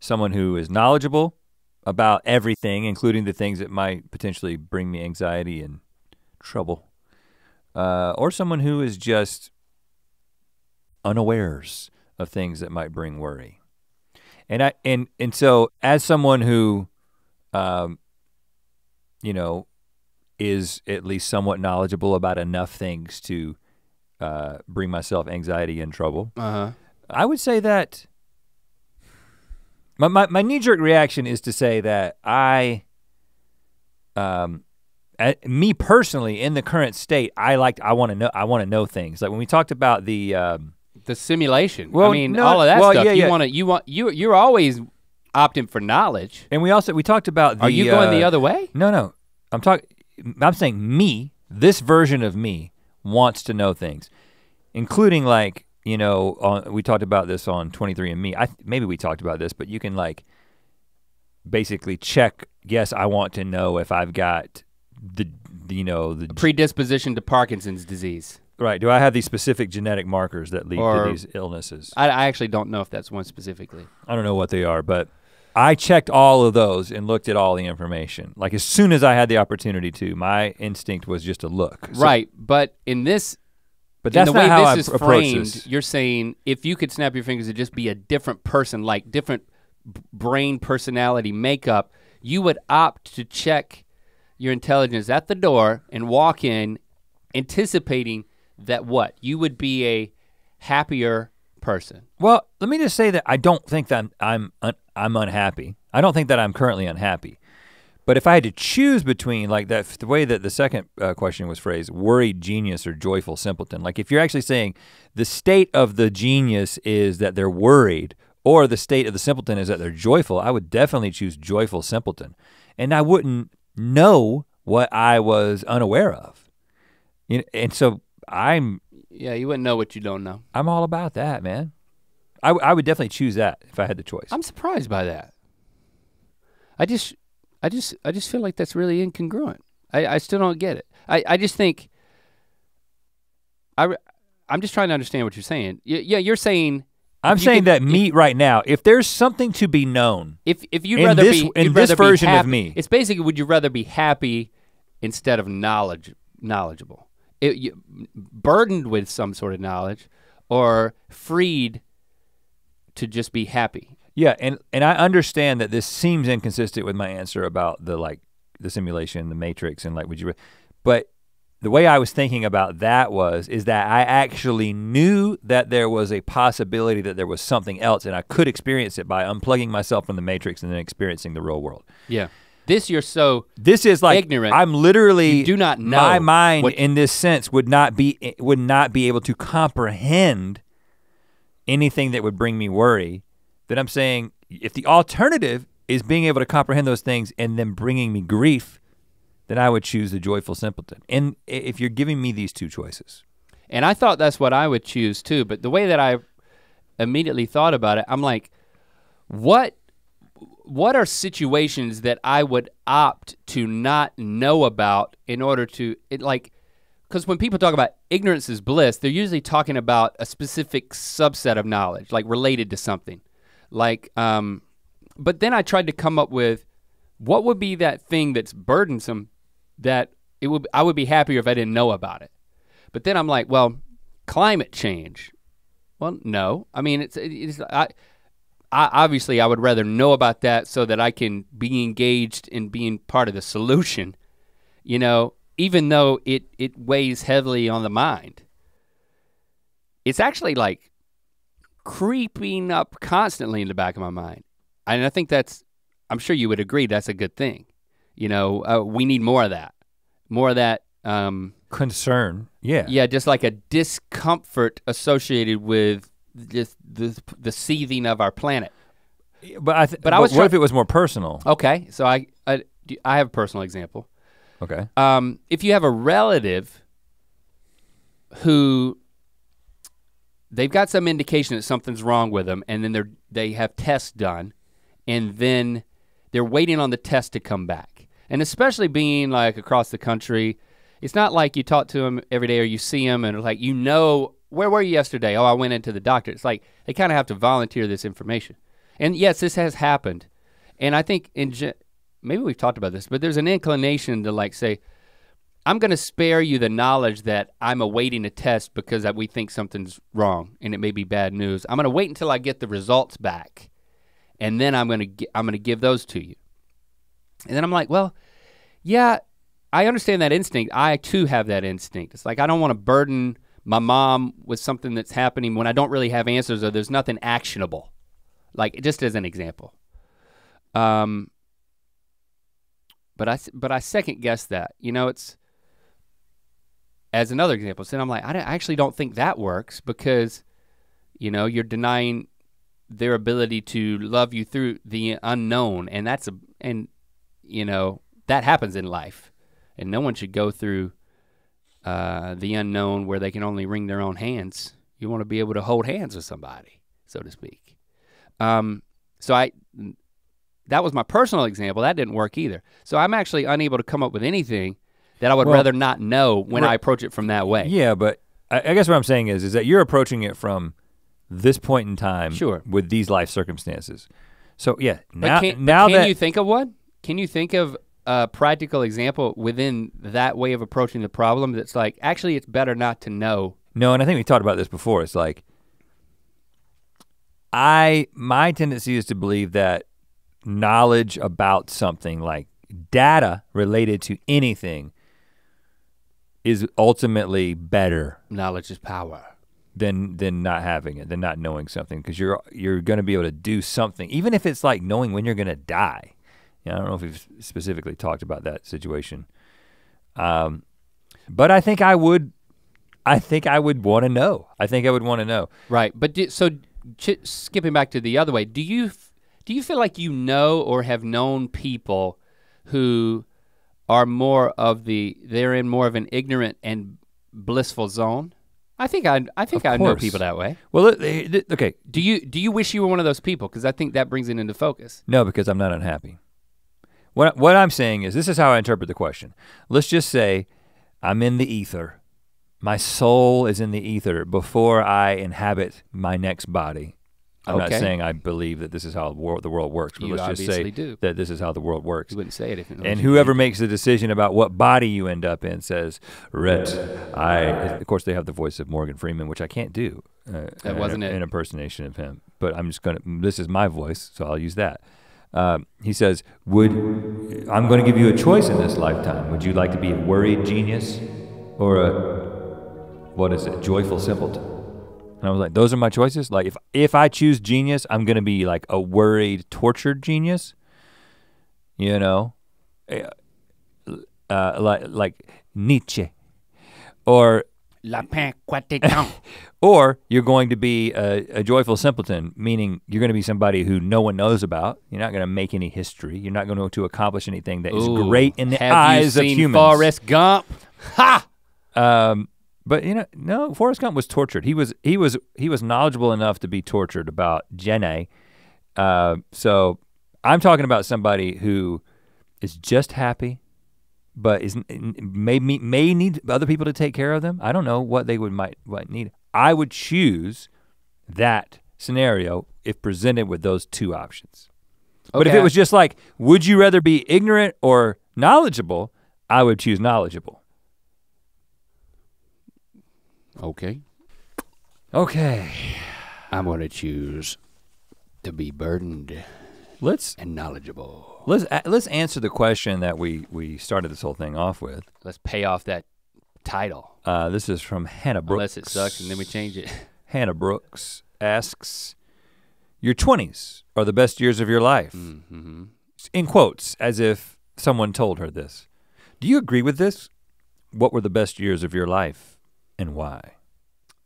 someone who is knowledgeable about everything, including the things that might potentially bring me anxiety and trouble, or someone who is just unawares of things that might bring worry. And so as someone who, you know, is at least somewhat knowledgeable about enough things to bring myself anxiety and trouble, I would say that my knee-jerk reaction is to say that me personally, in the current state, I want to know things. Like when we talked about the simulation. Well, I mean, no, all of that stuff. Yeah, you're always opting for knowledge. And we talked about the. Are you going the other way? No, no. I'm saying me, this version of me wants to know things, including, like, you know, we talked about this on 23andMe. Maybe we talked about this, but you can, like, basically check. Yes, I want to know if I've got the predisposition to Parkinson's disease. Right, do I have these specific genetic markers that lead to these illnesses? I actually don't know if that's one specifically. I don't know what they are, but I checked all of those and looked at all the information. Like as soon as I had the opportunity to, my instinct was just to look. So, right, but in this, but that's in the way how this is framed, this. You're saying if you could snap your fingers and just be a different person, like different brain personality makeup, you would opt to check your intelligence at the door and walk in anticipating that what? You would be a happier person. Well, let me just say that I don't think that I'm unhappy. I don't think that I'm currently unhappy. But if I had to choose between, like, that, the way that the second question was phrased, worried genius or joyful simpleton, like if you're actually saying the state of the genius is that they're worried or the state of the simpleton is that they're joyful, I would definitely choose joyful simpleton. And I wouldn't know what I was unaware of. You know, and so yeah, you wouldn't know what you don't know. I'm all about that, man. I would definitely choose that if I had the choice. I'm surprised by that. I just feel like that's really incongruent. I still don't get it. I just think, I'm just trying to understand what you're saying. Yeah, you're saying. I'm saying that me right now, if there's something to be known. If you'd rather be in this version of me. It's basically, would you rather be happy instead of knowledgeable? Burdened with some sort of knowledge or freed to just be happy. Yeah, and I understand that this seems inconsistent with my answer about the, like, the simulation, the matrix, and like but the way I was thinking about that is that I actually knew that there was a possibility that there was something else and I could experience it by unplugging myself from the matrix and then experiencing the real world. Yeah. This is like ignorant. I'm literally you do not know my mind in this sense would not be able to comprehend anything that would bring me worry. That I'm saying if the alternative is being able to comprehend those things and then bringing me grief, then I would choose the joyful simpleton. And if you're giving me these two choices. And I thought that's what I would choose too, but the way that I immediately thought about it, I'm like, what are situations that I would opt to not know about in order to, because when people talk about ignorance is bliss, they're usually talking about a specific subset of knowledge, like related to something. Like, but then I tried to come up with what would be that thing that's burdensome that I would be happier if I didn't know about it. But then I'm like, well, climate change. Well, no, I mean, obviously I would rather know about that so that I can be engaged in being part of the solution, you know, even though it weighs heavily on the mind. It's actually like creeping up constantly in the back of my mind. And I think that's, I'm sure you would agree, that's a good thing. You know, we need more of that. More of that. Concern, yeah. Yeah, just like a discomfort associated with just the seething of our planet. But what if it was more personal? Okay, so I have a personal example. Okay. If you have a relative who they've got some indication that something's wrong with them, and then they have tests done, and then they're waiting on the test to come back. And especially being like across the country, it's not like you talk to them every day or you see them and like, you know, where were you yesterday? Oh, I went into the doctor. It's like they kind of have to volunteer this information. And yes, this has happened. And I think maybe we've talked about this, but there's an inclination to like say, I'm gonna spare you the knowledge that I'm awaiting a test because we think something's wrong and it may be bad news. I'm gonna wait until I get the results back and then I'm gonna give those to you. And then I'm like, well, yeah, I understand that instinct. I too have that instinct. It's like I don't wanna burden my mom with something that's happening when I don't really have answers or there's nothing actionable. Like just as an example. But I second guess that. You know, it's, as another example, so I'm like, I actually don't think that works because, you know, you're denying their ability to love you through the unknown, and that's you know, that happens in life. And no one should go through the unknown where they can only wring their own hands. You wanna be able to hold hands with somebody, so to speak. That was my personal example. That didn't work either. So I'm actually unable to come up with anything that I would rather not know when I approach it from that way. Yeah, but I guess what I'm saying is that you're approaching it from this point in time, sure, with these life circumstances. So yeah, now can you think of one? Can you think of a practical example within that way of approaching the problem that's like, actually it's better not to know? No, and I think we talked about this before. It's like, my tendency is to believe that knowledge about something, like data related to anything, is ultimately better. Knowledge is power. Than not having it, than not knowing something, because you're gonna be able to do something, even if it's like knowing when you're gonna die. You know, I don't know if we've specifically talked about that situation. But I think I would wanna know. I think I would wanna know. Right, but skipping back to the other way, do you feel like you know or have known people who are more of they're in more of an ignorant and blissful zone? I think I know people that way. Well, okay. Do you wish you were one of those people? Because I think that brings it into focus. No, because I'm not unhappy. What I'm saying is, this is how I interpret the question. Let's just say I'm in the ether. My soul is in the ether before I inhabit my next body. I'm not saying I believe that this is how the world works, but let's just say that this is how the world works. You wouldn't say it if you know. And whoever makes the decision about what body you end up in says, Rhett, of course they have the voice of Morgan Freeman, which I can't do. That wasn't an impersonation of him, but I'm just gonna, this is my voice, so I'll use that. He says, I'm gonna give you a choice in this lifetime. Would you like to be a worried genius or a joyful simpleton? And I was like, those are my choices? Like if I choose genius, I'm gonna be like a worried, tortured genius. You know? Like Nietzsche. Or Le Pain Quotidien. Or you're going to be a joyful simpleton, meaning you're gonna be somebody who no one knows about. You're not gonna make any history. You're not going to accomplish anything that is great in the eyes of humans. Have you seen Forrest Gump? Ha! But you know, no, Forrest Gump was tortured. He was knowledgeable enough to be tortured about Jenna. So I'm talking about somebody who is just happy, but may need other people to take care of them. I don't know what they might need. I would choose that scenario if presented with those two options. Okay. But if it was just like, would you rather be ignorant or knowledgeable? I would choose knowledgeable. Okay. Okay. I'm gonna choose to be burdened. And knowledgeable. Let's answer the question that we started this whole thing off with. Let's pay off that title. This is from Hannah Brooks. Unless it sucks and then we change it. Hannah Brooks asks, your 20s are the best years of your life. Mm-hmm. In quotes, as if someone told her this. Do you agree with this? What were the best years of your life and why?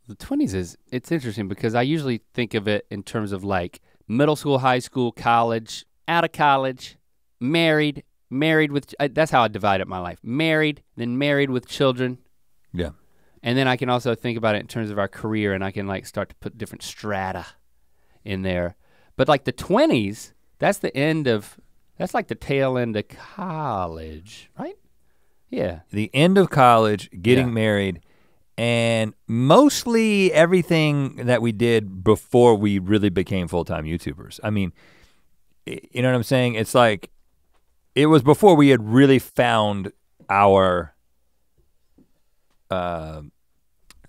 The 20s is, it's interesting because I usually think of it in terms of like middle school, high school, college, out of college, married with, that's how I divide up my life. Married, then married with children. Yeah. And then I can also think about it in terms of our career and I can like start to put different strata in there. But like the 20s, that's the end of, that's like the tail end of college, right? Yeah. The end of college, getting married, and mostly everything that we did before we really became full-time YouTubers. I mean, you know what I'm saying? It's like, it was before we had really found our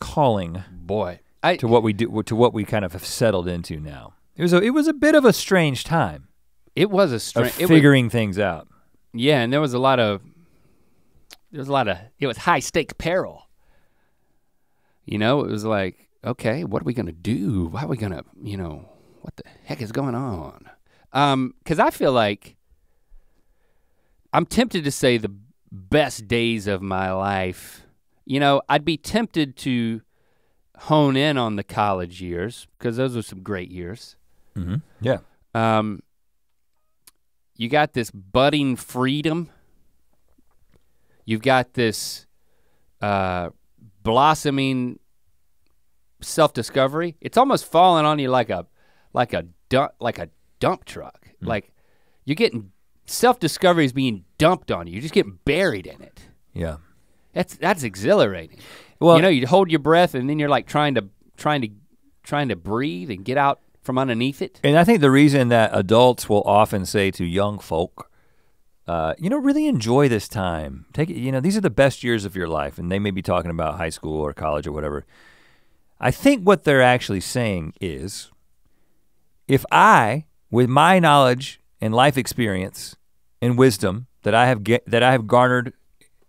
calling. Boy, to what we do, to what we kind of have settled into now. It was a bit of a strange time. It was a strange figuring things out. Yeah, and there was a lot of it was high stake peril. You know, it was like, okay, what are we gonna do? How are we gonna, you know, what the heck is going on? Because I feel like I'm tempted to say the best days of my life. You know, I'd be tempted to hone in on the college years because those were some great years. Mm-hmm. Yeah. You got this budding freedom. You've got this blossoming self-discovery. It's almost falling on you like a dump truck. Mm-hmm. Like you're getting self-discovery is being dumped on you. You're just getting buried in it. Yeah. That's exhilarating. Well, you know, you hold your breath and then you're like trying to breathe and get out from underneath it. And I think the reason that adults will often say to young folk, you know, really enjoy this time. Take it, you know, these are the best years of your life, and they may be talking about high school or college or whatever. I think what they're actually saying is, if I, with my knowledge and life experience and wisdom that I have garnered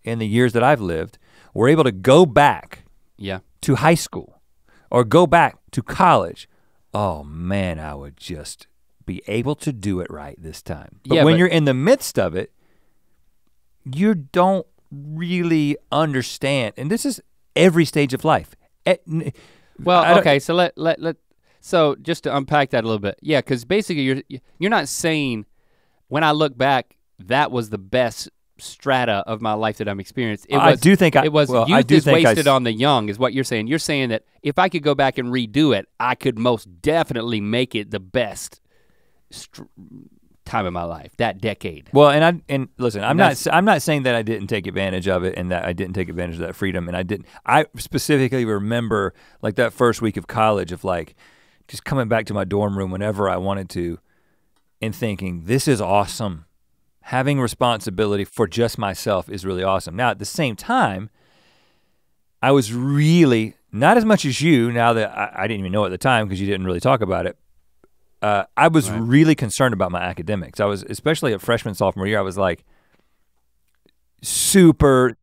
in the years that I've lived, we're able to go back to high school or go back to college, oh man, I would just be able to do it right this time. But when you're in the midst of it, you don't really understand, and this is every stage of life. Well, okay, so so just to unpack that a little bit. Yeah, because basically you're not saying, when I look back, that was the best strata of my life that I'm experienced. I do think youth is wasted on the young is what you're saying. You're saying that if I could go back and redo it, I could most definitely make it the best time of my life, that decade. Well, and listen, I'm not saying that I didn't take advantage of it and that I didn't take advantage of that freedom, and I specifically remember like that first week of college of like just coming back to my dorm room whenever I wanted to and thinking, this is awesome. Having responsibility for just myself is really awesome. Now, at the same time, I was really, not as much as you, now that I didn't even know at the time because you didn't really talk about it, I was really concerned about my academics. I was, especially at freshman, sophomore year, I was like super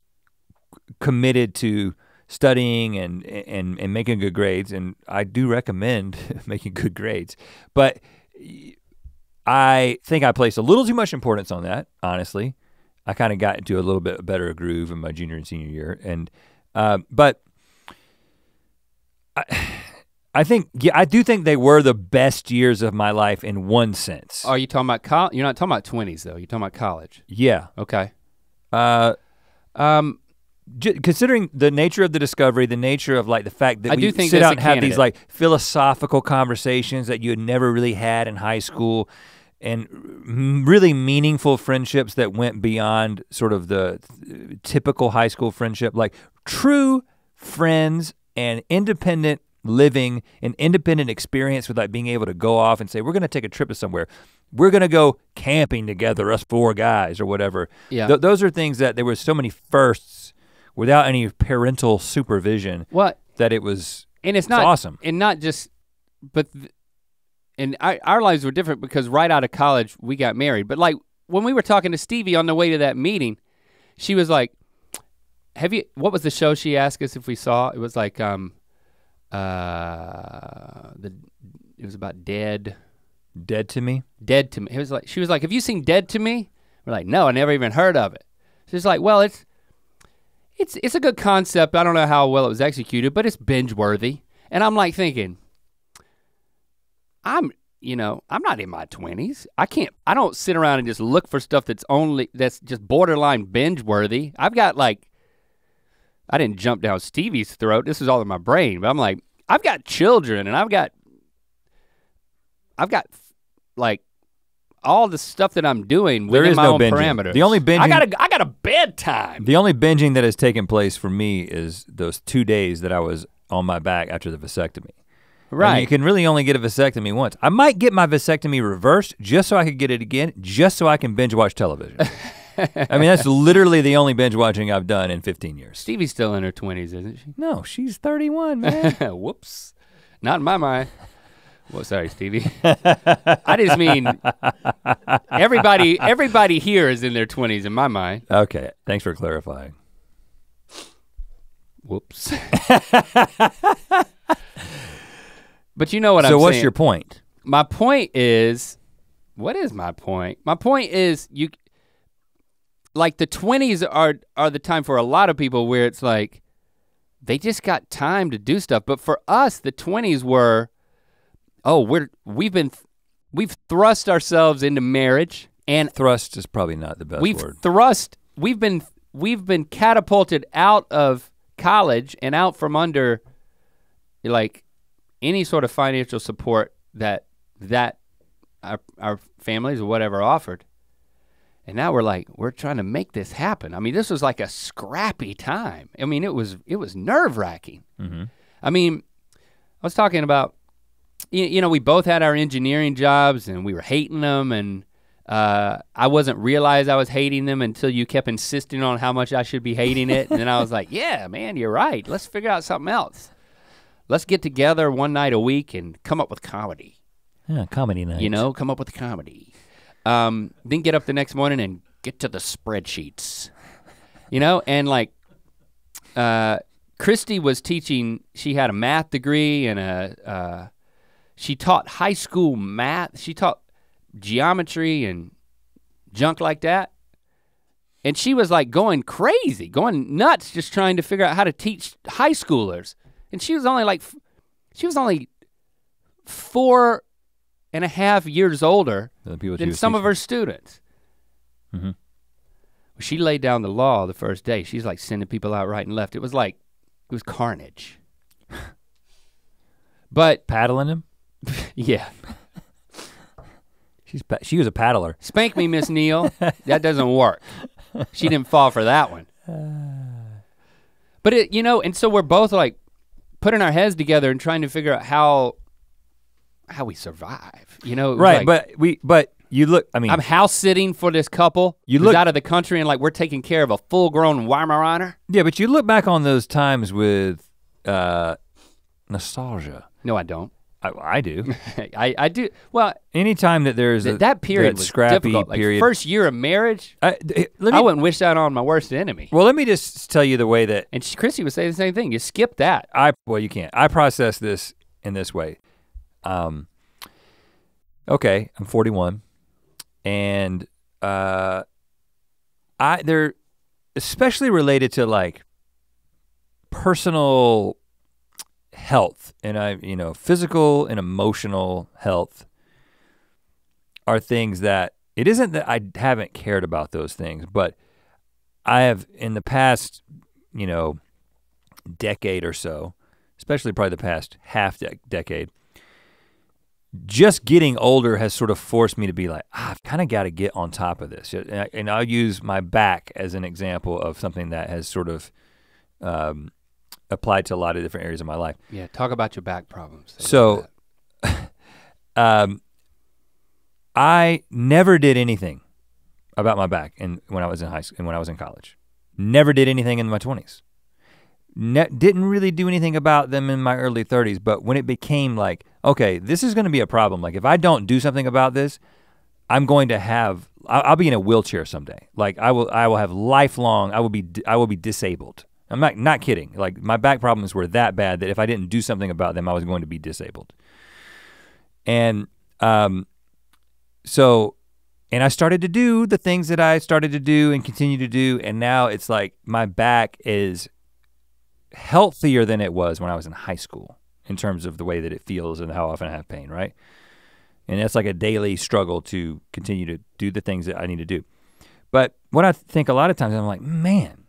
committed to studying and making good grades, and I do recommend making good grades, but I think I placed a little too much importance on that, honestly. I kind of got into a little bit better a groove in my junior and senior year, and but I think, yeah, I do think they were the best years of my life in one sense. Are you talking about college? You're not talking about 20s though, you're talking about college. Yeah. Okay. Considering the nature of the discovery, the nature of like the fact that we sit out and have these like philosophical conversations that you had never really had in high school, and really meaningful friendships that went beyond sort of the typical high school friendship, like true friends and independent living and independent experience with like being able to go off and say, we're gonna take a trip to somewhere. We're gonna go camping together, us four guys or whatever. Yeah. Those are things that there were so many firsts without any parental supervision, that it was, and it's awesome. And not just, but, and our lives were different because right out of college we got married. But like when we were talking to Stevie on the way to that meeting, she was like, what was the show she asked us if we saw? It was like the It was about dead. Dead to Me? Dead to Me. It was like, she was like, have you seen Dead to Me? We're like, no, I never even heard of it. She's like, well, it's a good concept. I don't know how well it was executed, but it's binge-worthy. And I'm like thinking, I'm not in my 20s. I don't sit around and just look for stuff that's just borderline binge-worthy. I've got like, I didn't jump down Stevie's throat. This is all in my brain, but I'm like, I've got children and I've got like all the stuff that I'm doing within my own parameters. The only binging I got a bedtime. The only binging that has taken place for me is those 2 days that I was on my back after the vasectomy. Right. And you can really only get a vasectomy once. I might get my vasectomy reversed just so I could get it again, just so I can binge watch television. I mean, that's literally the only binge watching I've done in 15 years. Stevie's still in her 20s, isn't she? No, she's 31, man. Whoops. Not in my mind. Well, sorry, Stevie. I just mean everybody here is in their 20s in my mind. Okay, thanks for clarifying. Whoops. But you know what I'm saying. So what's your point? My point is, what is my point? My point is, you, like the 20s are the time for a lot of people where it's like, they just got time to do stuff. But for us, the 20s were, oh, we've thrust ourselves into marriage, and thrust is probably not the best word. We've been catapulted out of college and out from under like any sort of financial support that our families or whatever offered. And now we're trying to make this happen. I mean, this was like a scrappy time. I mean, it was nerve-wracking. Mm-hmm. I mean, I was talking about, you know, we both had our engineering jobs and we were hating them, and I wasn't realize I was hating them until you kept insisting on how much I should be hating it. And then I was like, yeah, man, you're right. Let's figure out something else. Let's get together one night a week and come up with comedy. Yeah, comedy night. You know, come up with comedy. Then get up the next morning and get to the spreadsheets. You know, and like, Christy was teaching, she had a math degree and she taught high school math. She taught geometry and junk like that. And she was like going crazy, going nuts, just trying to figure out how to teach high schoolers. And she was only 4.5 years older than some of her students. Mm-hmm. She laid down the law the first day. She's like sending people out right and left. It was like, it was carnage. But paddling him? Yeah. She was a paddler. Spank me, Miss Neal. That doesn't work. She didn't fall for that one. But it, you know, and so we're both like putting our heads together and trying to figure out how we survive. You know, right? Like, but you look. I mean, I'm house sitting for this couple. You look out of the country, and like we're taking care of a full-grown Weimaraner. Yeah, but you look back on those times with nostalgia. No, I don't. I do. I do. Well, anytime that there's that period was scrappy difficult. Like period. First year of marriage, I wouldn't wish that on my worst enemy. Well, let me just tell you the way that, and Christy would say the same thing. You skip that. Well, you can't. I process this in this way. Okay, I'm 41, and they're especially related to like personal health, and physical and emotional health are things that, it isn't that I haven't cared about those things, but I have in the past, you know, decade or so, especially probably the past half decade, just getting older has sort of forced me to be like, I've kind of got to get on top of this. And I'll use my back as an example of something that has sort of, applied to a lot of different areas of my life. Yeah, talk about your back problems. So, I never did anything about my back when I was in high school and when I was in college. Never did anything in my 20s. Didn't really do anything about them in my early 30s, but when it became like, okay, this is gonna be a problem. Like if I don't do something about this, I'm going to have, I'll be in a wheelchair someday. Like I will have lifelong, I will be disabled. I'm not kidding. Like my back problems were that bad that if I didn't do something about them, I was going to be disabled. And so I started to do the things that I started to do and continue to do, and now it's like my back is healthier than it was when I was in high school in terms of the way that it feels and how often I have pain, right? And that's like a daily struggle to continue to do the things that I need to do. But what I think a lot of times, I'm like, man,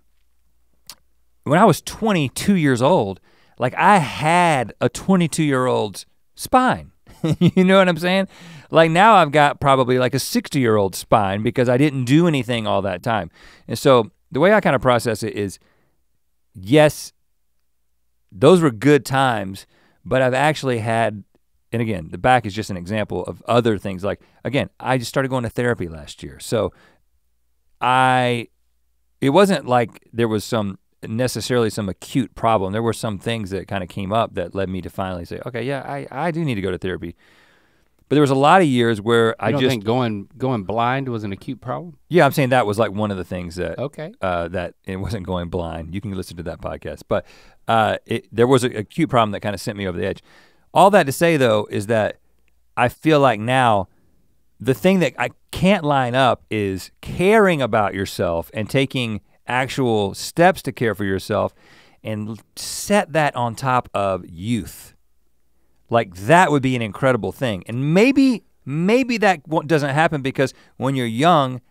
when I was 22 years old, like I had a 22-year-old's spine. You know what I'm saying? Like now I've got probably like a 60-year-old spine because I didn't do anything all that time. And so the way I kind of process it is, yes, those were good times, but I've actually had, and again, the back is just an example of other things. Like again, I just started going to therapy last year. So it wasn't like there was necessarily some acute problem. There were some things that kind of came up that led me to finally say, okay, yeah, I do need to go to therapy. But there was a lot of years where I just— You don't think going blind was an acute problem? Yeah, I'm saying that was like one of the things that— Okay. That it wasn't going blind. You can listen to that podcast. But there was an acute problem that kind of sent me over the edge. All that to say though is that I feel like now the thing that I can't line up is caring about yourself and taking actual steps to care for yourself and set that on top of youth. Like that would be an incredible thing. And maybe that doesn't happen because when you're young,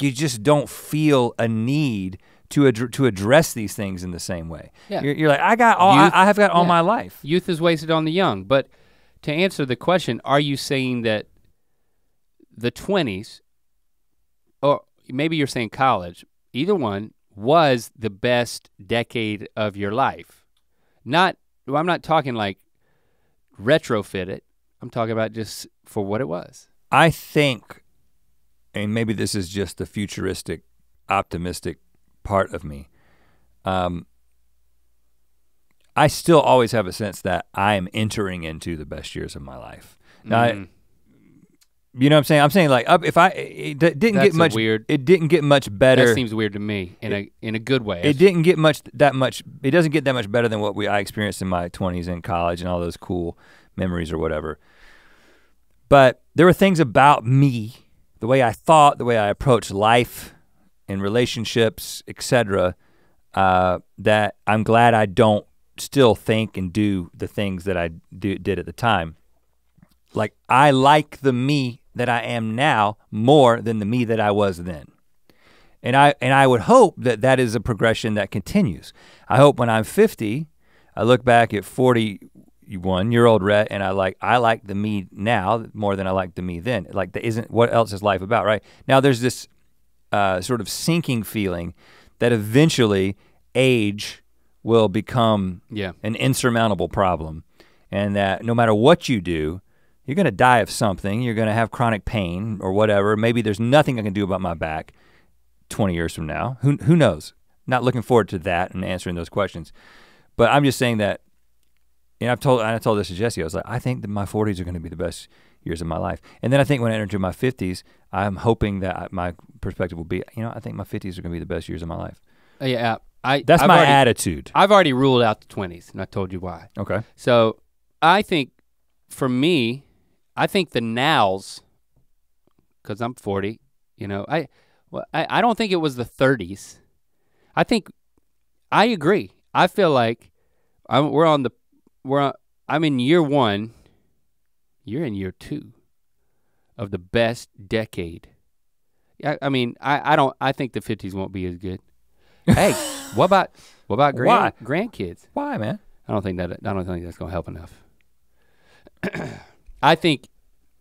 you just don't feel a need to address these things in the same way. Yeah. You're like, I have got all my life. Youth is wasted on the young. But to answer the question, are you saying that the 20s, or maybe you're saying college, either one, was the best decade of your life? Not, well, I'm not talking like retrofit it. I'm talking about just for what it was. I think, and maybe this is just the futuristic, optimistic part of me, I still always have a sense that I am entering into the best years of my life. Now, you know what I'm saying? I'm saying like it didn't get much better. That seems weird to me in a good way. It didn't get it doesn't get that much better than what I experienced in my 20s in college and all those cool memories or whatever. But there were things about me, the way I thought, the way I approached life and relationships, etc., that I'm glad I don't still think and do the things that I did at the time. Like I like the me that I am now more than the me that I was then. And I would hope that that is a progression that continues. I hope when I'm 50, I look back at 41-year-old Rhett and I like the me now more than I like the me then. Like that isn't, what else is life about, right? Now there's this sort of sinking feeling that eventually age will become an insurmountable problem. And that no matter what you do, you're gonna die of something, you're gonna have chronic pain or whatever, maybe there's nothing I can do about my back 20 years from now, who knows? Not looking forward to that and answering those questions. But I'm just saying that, and I told this to Jesse, I was like, I think that my 40s are gonna be the best years of my life. And then I think when I enter into my 50s, I'm hoping that my perspective will be, you know, I think my 50s are gonna be the best years of my life. Yeah, That's my attitude. I've already ruled out the 20s, and I told you why. Okay. So I think, for me, I think the nows, cause I'm 40, you know, I don't think it was the 30s. I think, I agree. I feel like I'm in year one, you're in year two of the best decade. I think the 50s won't be as good. Hey, what about grandkids? Why, man? I don't think that's gonna help enough. I think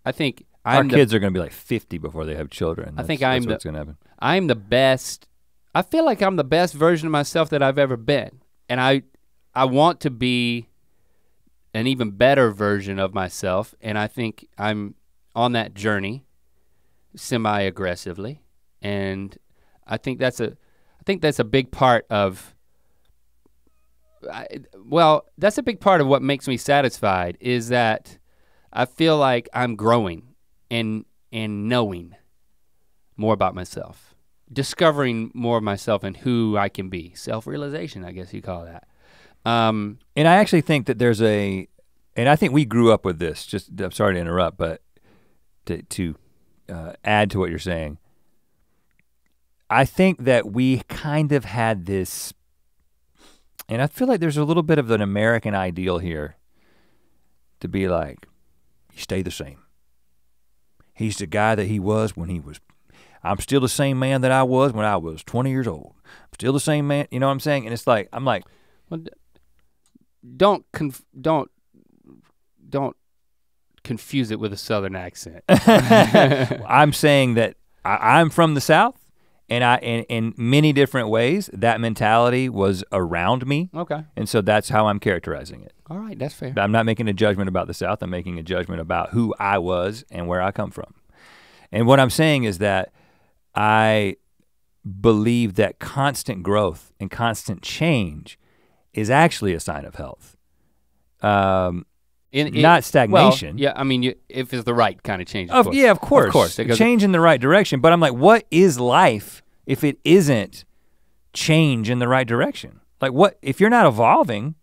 our kids are gonna be like 50 before they have children. That's what's gonna happen. I'm the best. I feel like I'm the best version of myself that I've ever been, and I want to be an even better version of myself, and I think I'm on that journey, semi-aggressively, and I think that's a big part of. Well, that's a big part of what makes me satisfied is that I feel like I'm growing and knowing more about myself, discovering more of myself and who I can be. Self-realization, I guess you call that. And I actually think that there's a And I think we grew up with this, just, I'm sorry to interrupt, but to add to what you're saying, I think that we kind of had this, and I feel like there's a little bit of an American ideal here to be like, you stay the same. He's the guy that he was when he was, I'm still the same man that I was when I was 20 years old. I'm still the same man, you know what I'm saying? And it's like, I'm like, well, don't confuse it with a Southern accent. I'm saying that I'm from the South, and I in many different ways that mentality was around me. Okay. And so that's how I'm characterizing it. All right, that's fair. I'm not making a judgment about the South. I'm making a judgment about who I was and where I come from. And what I'm saying is that I believe that constant growth and constant change is actually a sign of health. Not stagnation. Well, yeah, I mean, if it's the right kind of change, of course. Yeah, of course. Of course. Change in the right direction, but I'm like, what is life if it isn't change in the right direction? Like what, if you're not evolving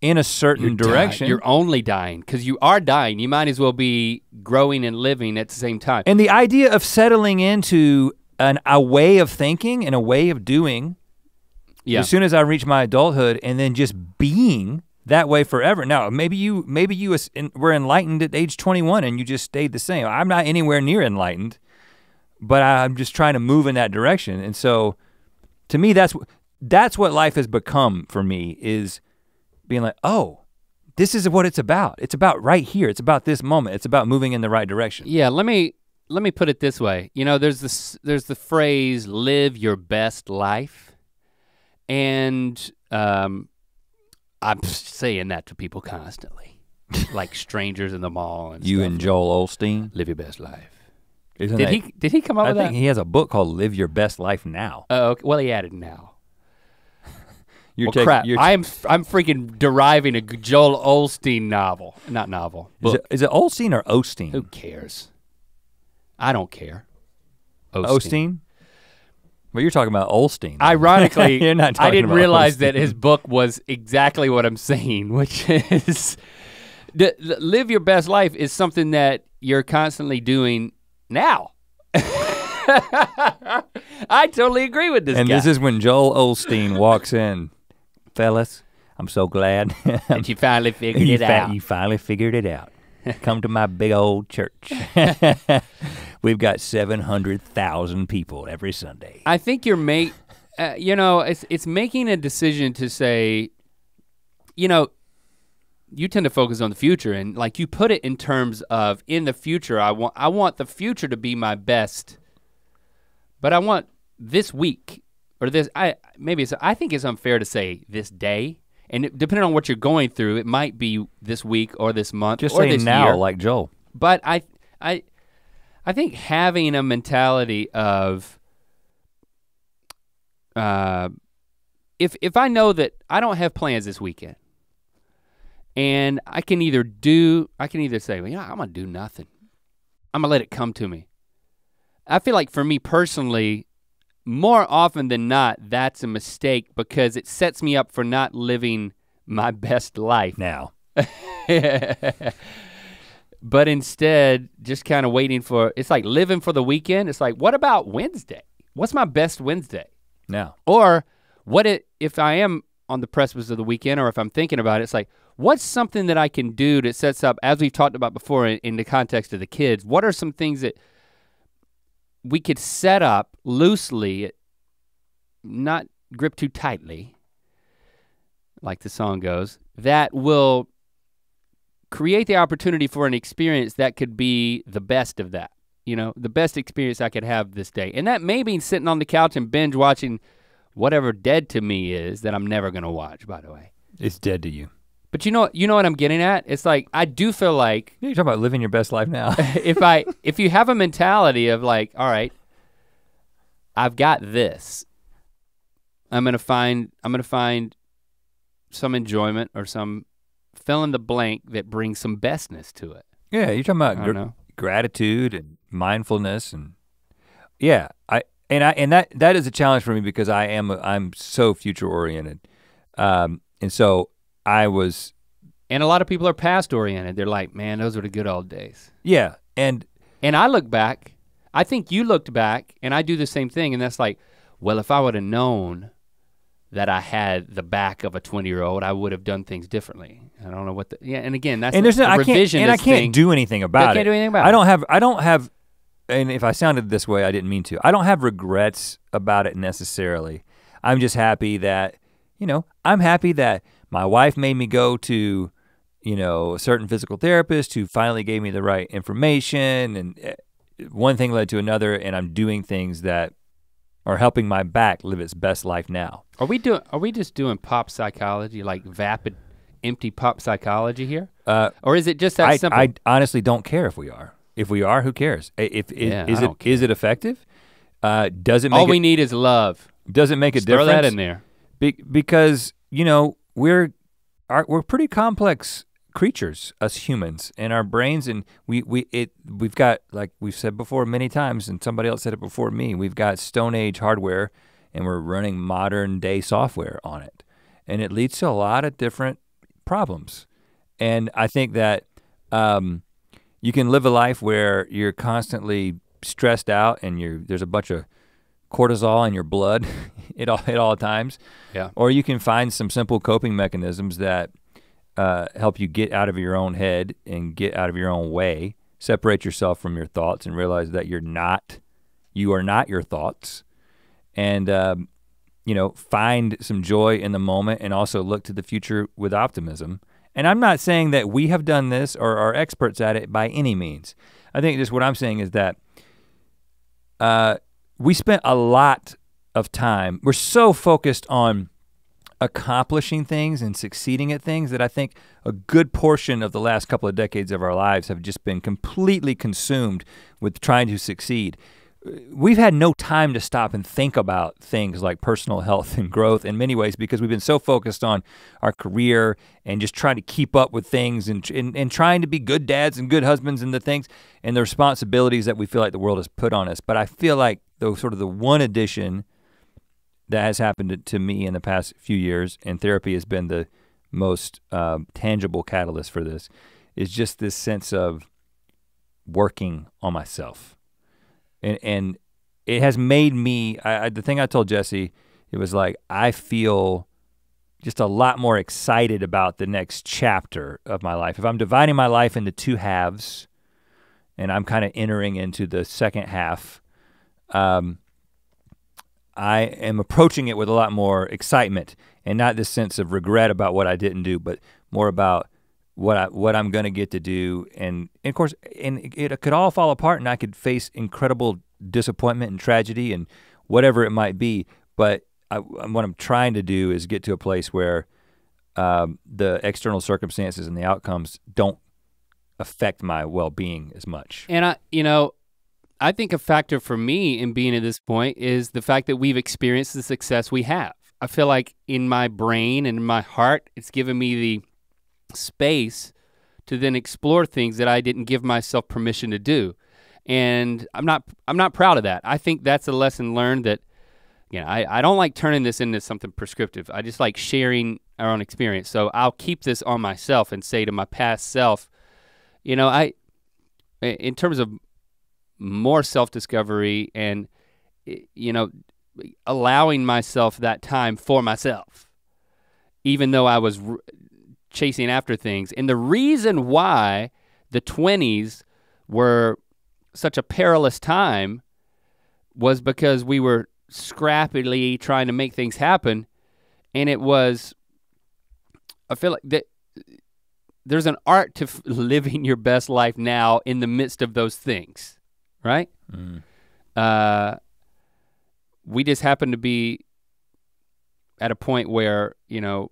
in a certain direction. You're only dying, because you are dying. You might as well be growing and living at the same time. And the idea of settling into a way of thinking and a way of doing, yeah, as soon as I reach my adulthood and then just being that way forever. Now, maybe you were enlightened at age 21 and you just stayed the same. I'm not anywhere near enlightened, but I'm just trying to move in that direction. And so to me, that's what life has become for me, is being like, oh, this is what it's about. It's about right here. It's about this moment. It's about moving in the right direction. Yeah, let me put it this way. You know, there's the phrase, live your best life. And I'm saying that to people constantly, like strangers in the mall and you stuff. And Joel Osteen, live your best life. Isn't did that, he did he come up I with think that? He has a book called "Live Your Best Life Now." Oh, okay. Well, he added now. You're well, crap. I'm freaking deriving a Joel Osteen novel, not novel. Is it Osteen or Osteen? Who cares? I don't care. Osteen? Well, you're talking about Osteen. Ironically, you're not talking I didn't about realize Osteen. That his book was exactly what I'm saying, which is live your best life is something that you're constantly doing now. I totally agree with this guy. And this is when Joel Osteen walks in. Fellas, I'm so glad that you finally figured it out. You finally figured it out. Come to my big old church. We've got 700,000 people every Sunday. I think you're you know, it's making a decision to say, you know, you tend to focus on the future, and like you put it in terms of in the future, I want the future to be my best, but I want this week or this, I think it's unfair to say this day, and depending on what you're going through, it might be this week or this month or this year. Just say now, like Joel. But I think having a mentality of if I know that I don't have plans this weekend, and I can either say, well, you know, I'm gonna do nothing. I'm gonna let it come to me. I feel like for me personally, more often than not, that's a mistake because it sets me up for not living my best life now. But instead, just kind of waiting for, it's like living for the weekend. It's like, what about Wednesday? What's my best Wednesday? No. Or what if I am on the precipice of the weekend, or if I'm thinking about it, it's like, what's something that I can do that sets up, as we've talked about before in the context of the kids, what are some things that we could set up loosely, not grip too tightly, like the song goes, that will create the opportunity for an experience that could be the best of that, you know, the best experience I could have this day. And that may be sitting on the couch and binge watching whatever Dead to Me is that I'm never gonna watch, by the way. It's dead to you. But you know what I'm getting at? It's like, I do feel like. You're talking about living your best life now. If you have a mentality of like, all right, I've got this. I'm gonna find some enjoyment or some fill in the blank that brings some bestness to it. Yeah, you're talking about gratitude and mindfulness, and yeah, that is a challenge for me because I'm so future oriented, and so I was And a lot of people are past oriented. They're like, man, those were the good old days. Yeah, and I look back, I think you looked back, and I do the same thing, and that's like, well, if I would have known that I had the back of a 20-year-old, I would have done things differently. I don't know what the, yeah, and again, that's I can't do anything about it. I don't have, and if I sounded this way, I didn't mean to. I don't have regrets about it necessarily. I'm just happy that, you know, I'm happy that my wife made me go to, you know, a certain physical therapist who finally gave me the right information, and one thing led to another, and I'm doing things that are helping my back live its best life now. Are we just doing pop psychology, like vapid, empty pop psychology here? Or is it just that simple? I honestly don't care if we are. If we are, who cares? Is it effective? Does it make all we need is love. Does it make a difference? Throw that in there. Because, you know, we're pretty complex creatures, us humans, and our brains, and we've got, like we've said before many times, and somebody else said it before me, we've got Stone Age hardware and we're running modern day software on it. And it leads to a lot of different problems. And I think that you can live a life where you're constantly stressed out and there's a bunch of cortisol in your blood at all times. Yeah. Or you can find some simple coping mechanisms that help you get out of your own head and get out of your own way, separate yourself from your thoughts and realize that you are not your thoughts. And you know, find some joy in the moment and also look to the future with optimism. And I'm not saying that we have done this or are experts at it by any means. I think just what I'm saying is that we spent a lot of time, we're so focused on accomplishing things and succeeding at things that I think a good portion of the last couple of decades of our lives have just been completely consumed with trying to succeed. We've had no time to stop and think about things like personal health and growth in many ways because we've been so focused on our career and just trying to keep up with things and trying to be good dads and good husbands and the things and the responsibilities that we feel like the world has put on us. But I feel like though sort of the one addition that has happened to me in the past few years, and therapy has been the most tangible catalyst for this, is just this sense of working on myself. And it has made me, the thing I told Jesse, it was like, I feel just a lot more excited about the next chapter of my life. If I'm dividing my life into two halves, and I'm kind of entering into the second half, I am approaching it with a lot more excitement and not this sense of regret about what I didn't do, but more about what I'm gonna get to do. And of course, and it could all fall apart and I could face incredible disappointment and tragedy and whatever it might be, but what I'm trying to do is get to a place where the external circumstances and the outcomes don't affect my well-being as much. And I think a factor for me in being at this point is the fact that we've experienced the success we have. I feel like in my brain and in my heart, it's given me the space to then explore things that I didn't give myself permission to do. And I'm not proud of that. I think that's a lesson learned that, you know, I don't like turning this into something prescriptive. I just like sharing our own experience. So I'll keep this on myself and say to my past self, you know, in terms of more self-discovery and, you know, allowing myself that time for myself, even though I was chasing after things. And the reason why the 20s were such a perilous time was because we were scrappily trying to make things happen, and it was, I feel like that there's an art to living your best life now in the midst of those things. Right? Mm. We just happen to be at a point where, you know,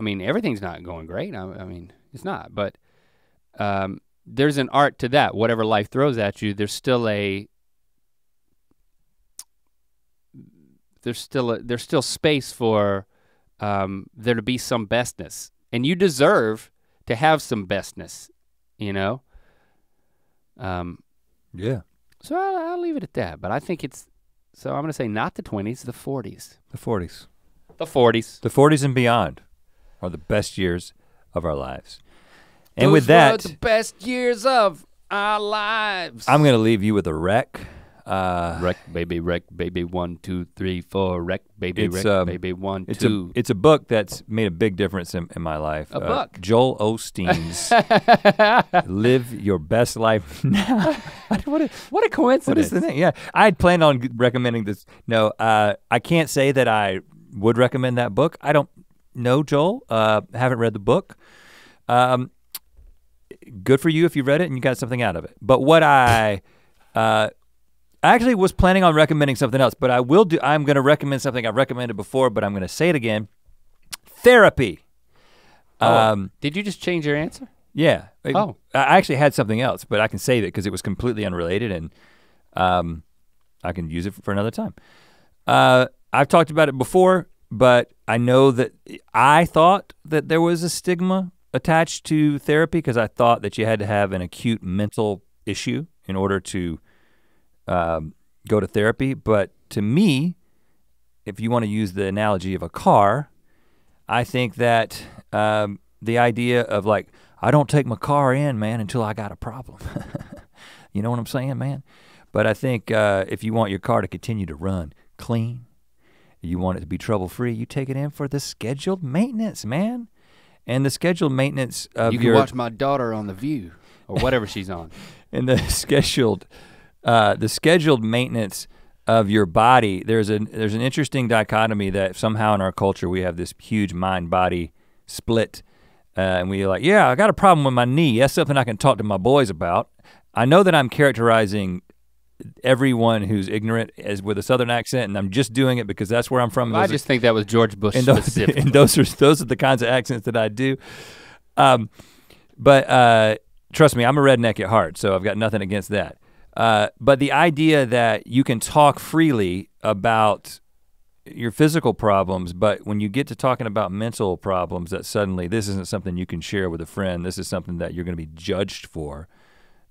I mean, everything's not going great. I mean, it's not, but there's an art to that. Whatever life throws at you, there's still space for there to be some bestness, and you deserve to have some bestness, you know? Yeah. So I'll leave it at that, but I think so I'm gonna say not the 20s, the 40s. The 40s. The 40s. The 40s and beyond are the best years of our lives. And with that, the best years of our lives. I'm gonna leave you with a wreck. Wreck, baby, 1, 2, 3, 4, wreck, baby, 1, 2. It's a book that's made a big difference in my life. A book. Joel Osteen's Live Your Best Life Now. what a coincidence. What is the name? Yeah, I had planned on recommending this. No, I can't say that I would recommend that book. I don't know Joel, haven't read the book. Good for you if you read it and you got something out of it. But what I actually was planning on recommending something else, but I'm gonna recommend something I've recommended before, but I'm gonna say it again. Therapy. Oh, did you just change your answer? Yeah. Oh. I actually had something else, but I can save it because it was completely unrelated and I can use it for another time. I've talked about it before, but I know that I thought that there was a stigma attached to therapy because I thought that you had to have an acute mental issue in order to go to therapy, but to me, if you want to use the analogy of a car, I think that the idea of like, I don't take my car in, man, until I got a problem. You know what I'm saying, man? But I think if you want your car to continue to run clean, you want it to be trouble-free, you take it in for the scheduled maintenance, man. And the scheduled maintenance of your- You can watch my daughter on The View, or whatever she's on. And the scheduled maintenance of your body, there's an interesting dichotomy that somehow in our culture we have this huge mind-body split, and we're like, yeah, I got a problem with my knee. That's something I can talk to my boys about. I know that I'm characterizing everyone who's ignorant as with a Southern accent, and I'm just doing it because that's where I'm from. Well, I just think that was George Bush specifically. And those are the kinds of accents that I do. Trust me, I'm a redneck at heart, so I've got nothing against that. But the idea that you can talk freely about your physical problems, but when you get to talking about mental problems, that suddenly this isn't something you can share with a friend, this is something that you're gonna be judged for.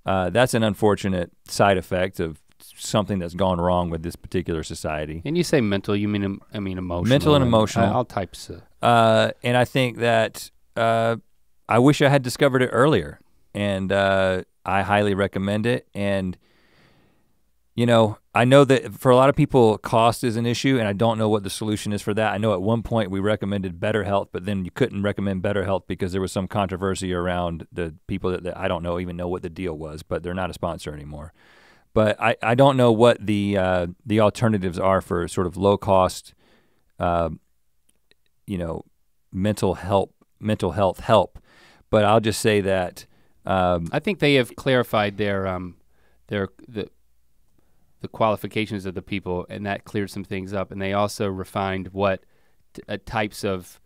That's an unfortunate side effect of something that's gone wrong with this particular society. And you say mental, you mean, I mean emotional. Mental and emotional. All types of. And I think that, I wish I had discovered it earlier. And I highly recommend it. And you know, I know that for a lot of people, cost is an issue, and I don't know what the solution is for that. I know at one point we recommended Better Health, but then you couldn't recommend Better Health because there was some controversy around the people that I don't know even know what the deal was, but they're not a sponsor anymore. But I don't know what the alternatives are for sort of low cost, you know, mental health help. But I'll just say that. I think they have clarified the qualifications of the people, and that cleared some things up, and they also refined what types of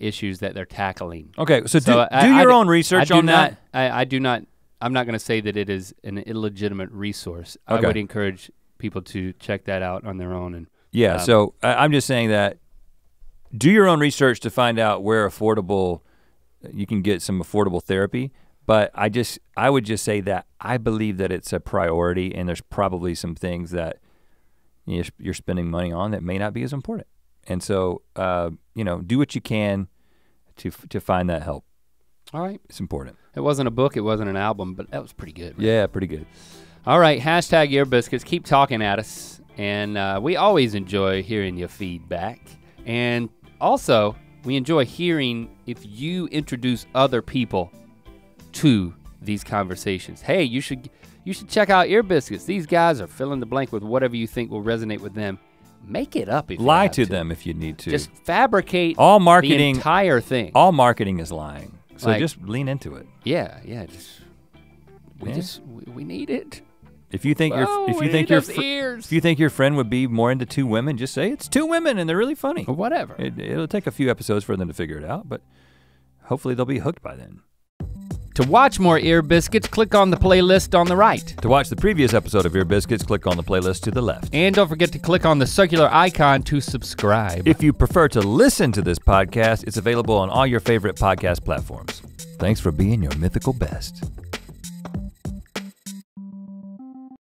issues that they're tackling. Okay, so do your own research on that. I'm not gonna say that it is an illegitimate resource. Okay. I would encourage people to check that out on their own. And yeah, so I'm just saying that do your own research to find out where affordable, you can get some affordable therapy. But I would just say that I believe that it's a priority, and there's probably some things that you're spending money on that may not be as important. And so, you know, do what you can to find that help. All right. It's important. It wasn't a book, it wasn't an album, but that was pretty good. Man. Yeah, pretty good. All right, hashtag Ear Biscuits, keep talking at us. And we always enjoy hearing your feedback. And also, we enjoy hearing if you introduce other people to these conversations. Hey, you should check out Ear Biscuits. These guys are fill in the blank with whatever you think will resonate with them. Make it up if you lie to them if you need to. Just fabricate all marketing, the entire thing. All marketing is lying. So like, just lean into it. Yeah, yeah. We need it. If you think your friend would be more into two women, just say it's two women and they're really funny. Or whatever. It'll take a few episodes for them to figure it out, but hopefully they'll be hooked by then. To watch more Ear Biscuits, click on the playlist on the right. To watch the previous episode of Ear Biscuits, click on the playlist to the left. And don't forget to click on the circular icon to subscribe. If you prefer to listen to this podcast, it's available on all your favorite podcast platforms. Thanks for being your mythical best.